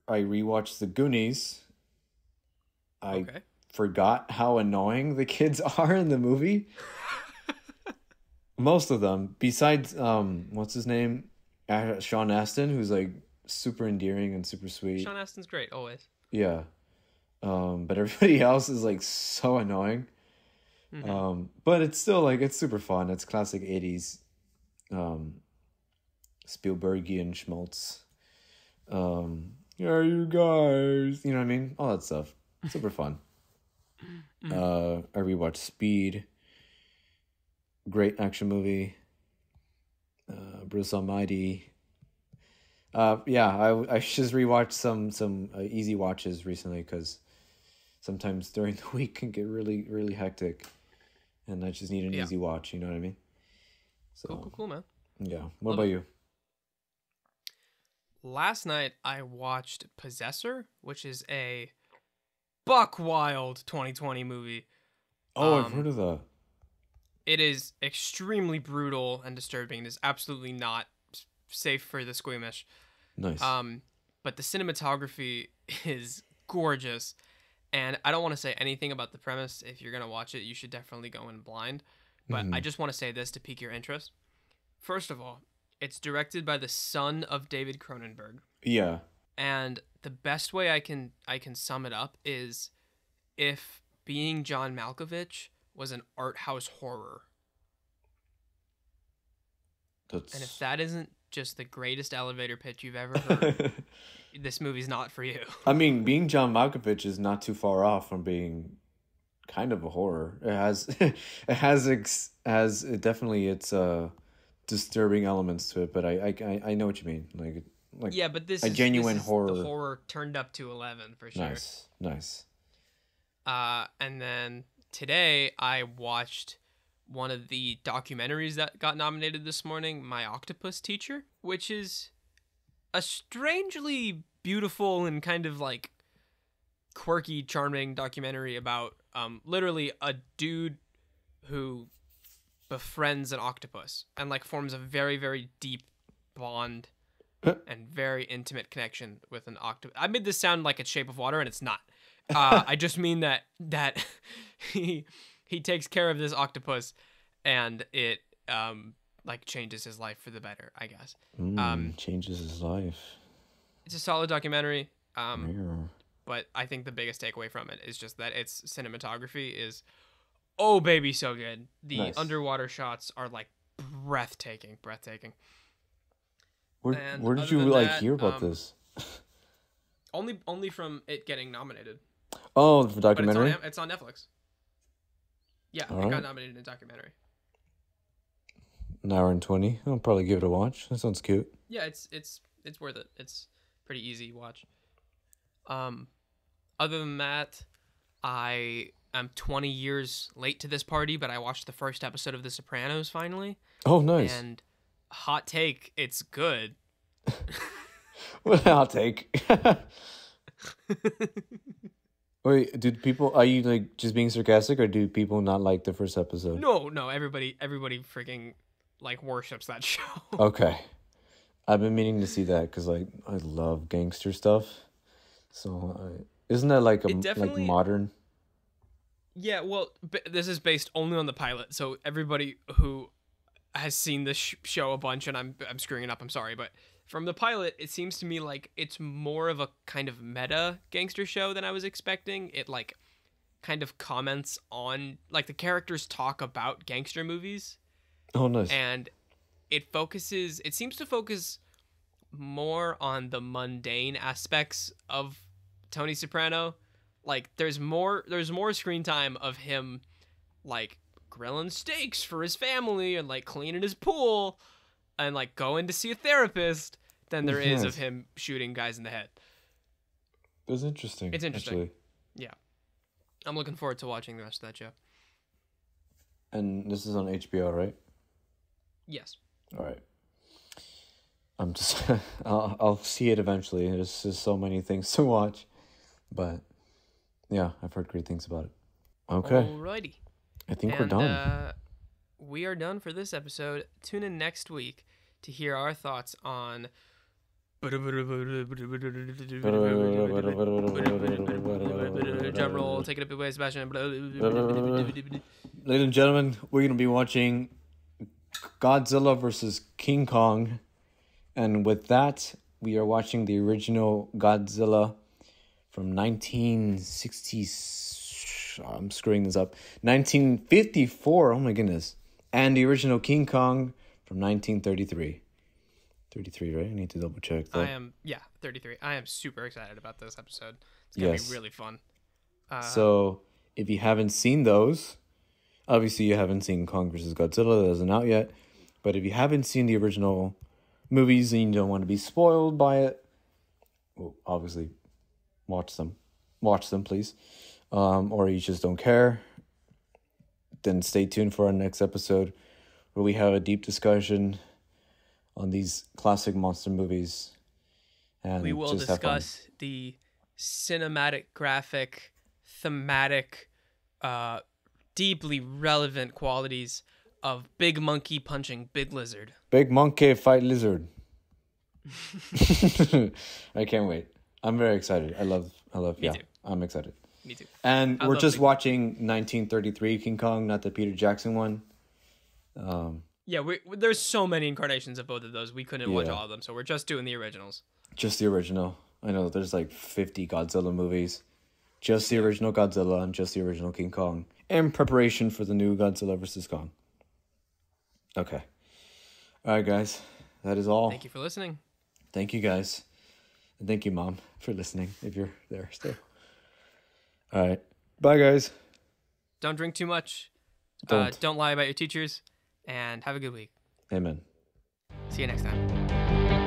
I rewatched The Goonies. I okay. forgot how annoying the kids are in the movie. Most of them, besides um, what's his name, Sean Astin, who's like super endearing and super sweet. Sean Astin's great always. Yeah, um, but everybody else is like so annoying. Mm-hmm. Um, but it's still like it's super fun. It's classic eighties, um, Spielbergian schmaltz. Um, yeah, you guys, you know what I mean? All that stuff. Super fun. Mm-hmm. Uh, I rewatched Speed. Great action movie. Uh, Bruce Almighty. Uh, yeah, I I just rewatched some some uh, easy watches recently because sometimes during the week can get really really hectic, and I just need an yeah. easy watch. You know what I mean? So, cool, cool, cool, man. Yeah. What Love about it. you? Last night I watched Possessor, which is a buck wild twenty twenty movie. Oh, um, I've heard of that. It is extremely brutal and disturbing. It is absolutely not safe for the squeamish. Nice. Um, but the cinematography is gorgeous. And I don't want to say anything about the premise. If you're going to watch it, you should definitely go in blind. But mm-hmm. I just want to say this to pique your interest. First of all, it's directed by the son of David Cronenberg. Yeah. And the best way I can I can sum it up is if Being John Malkovich was an art house horror. That's... And if that isn't just the greatest elevator pitch you've ever heard, this movie's not for you. I mean, Being John Malkovich is not too far off from being kind of a horror. It has, it has, ex, has it definitely its uh, disturbing elements to it, but I, I, I know what you mean. Like, like yeah, but this a is, genuine this is horror. The horror turned up to eleven for sure. Nice, nice. Uh, and then. Today, I watched one of the documentaries that got nominated this morning, My Octopus Teacher, which is a strangely beautiful and kind of like quirky, charming documentary about um, literally a dude who befriends an octopus and like forms a very, very deep bond and very intimate connection with an octopus. I made this sound like it's Shape of Water, and it's not. uh, I just mean that that he he takes care of this octopus, and it um like changes his life for the better, I guess. Mm, um, changes his life. It's a solid documentary. Um, yeah. But I think the biggest takeaway from it is just that its cinematography is, oh baby, so good. The nice. underwater shots are like breathtaking, breathtaking. Where and where did you like that, hear about um, this? only only from it getting nominated. Oh, the documentary? It's on, it's on Netflix. Yeah, All it right. got nominated in a documentary. An hour and twenty. I'll probably give it a watch. That sounds cute. Yeah, it's it's it's worth it. It's pretty easy watch. Um, other than that, I am twenty years late to this party, but I watched the first episode of The Sopranos finally. Oh, nice. And hot take, it's good. Well, I'll take. Wait, did people? Are you like just being sarcastic, or do people not like the first episode? No, no. Everybody, everybody, freaking like worships that show. Okay, I've been meaning to see that because like I love gangster stuff. So uh, isn't that like a like modern? Yeah. Well, this is based only on the pilot, so everybody who has seen this sh- show a bunch, and I'm I'm screwing it up. I'm sorry, but. From the pilot, it seems to me like it's more of a kind of meta gangster show than I was expecting. It, like, kind of comments on... Like, the characters talk about gangster movies. Oh, nice. And it focuses... It seems to focus more on the mundane aspects of Tony Soprano. Like, there's more, there's more screen time of him, like, grilling steaks for his family and, like, cleaning his pool... and like going to see a therapist than there yes. is of him shooting guys in the head. It was interesting. It's interesting. Actually. Yeah. I'm looking forward to watching the rest of that show. And this is on H B O, right? Yes. All right. I'm just, I'll, I'll see it eventually. There's just so many things to watch, but yeah, I've heard great things about it. Okay. Alrighty. I think and, we're done. Uh, We are done for this episode. Tune in next week to hear our thoughts on Drum roll, take it up away, Sebastian. Ladies and gentlemen, we're going to be watching Godzilla versus King Kong. And with that, we are watching the original Godzilla from nineteen sixty... Oh, I'm screwing this up. nineteen fifty-four, oh my goodness. And the original King Kong from nineteen thirty-three. thirty-three, right? I need to double check that. I am, yeah, thirty-three. I am super excited about this episode. It's going to yes. be really fun. Uh, so, if you haven't seen those, obviously you haven't seen Kong versus Godzilla. That isn't out yet. But if you haven't seen the original movies and you don't want to be spoiled by it, well, obviously watch them. Watch them, please. Um, or you just don't care. Then stay tuned for our next episode where we have a deep discussion on these classic monster movies. And we will discuss the cinematic, graphic, thematic, uh, deeply relevant qualities of Big Monkey punching Big Lizard. Big Monkey fight Lizard. I can't wait. I'm very excited. I love, I love, Me yeah, too. I'm excited. Me too. And I we're just Big watching nineteen thirty-three King Kong, not the Peter Jackson one. Um, Yeah, we, there's so many incarnations of both of those. We couldn't yeah. watch all of them, so we're just doing the originals. Just the original. I know there's like fifty Godzilla movies. Just the original Godzilla and just the original King Kong. In preparation for the new Godzilla versus Kong. Okay. All right, guys. That is all. Thank you for listening. Thank you, guys. And thank you, Mom, for listening, if you're there still. All right. Bye, guys. Don't drink too much. Don't, uh, don't lie about your teachers. And have a good week. Amen. See you next time.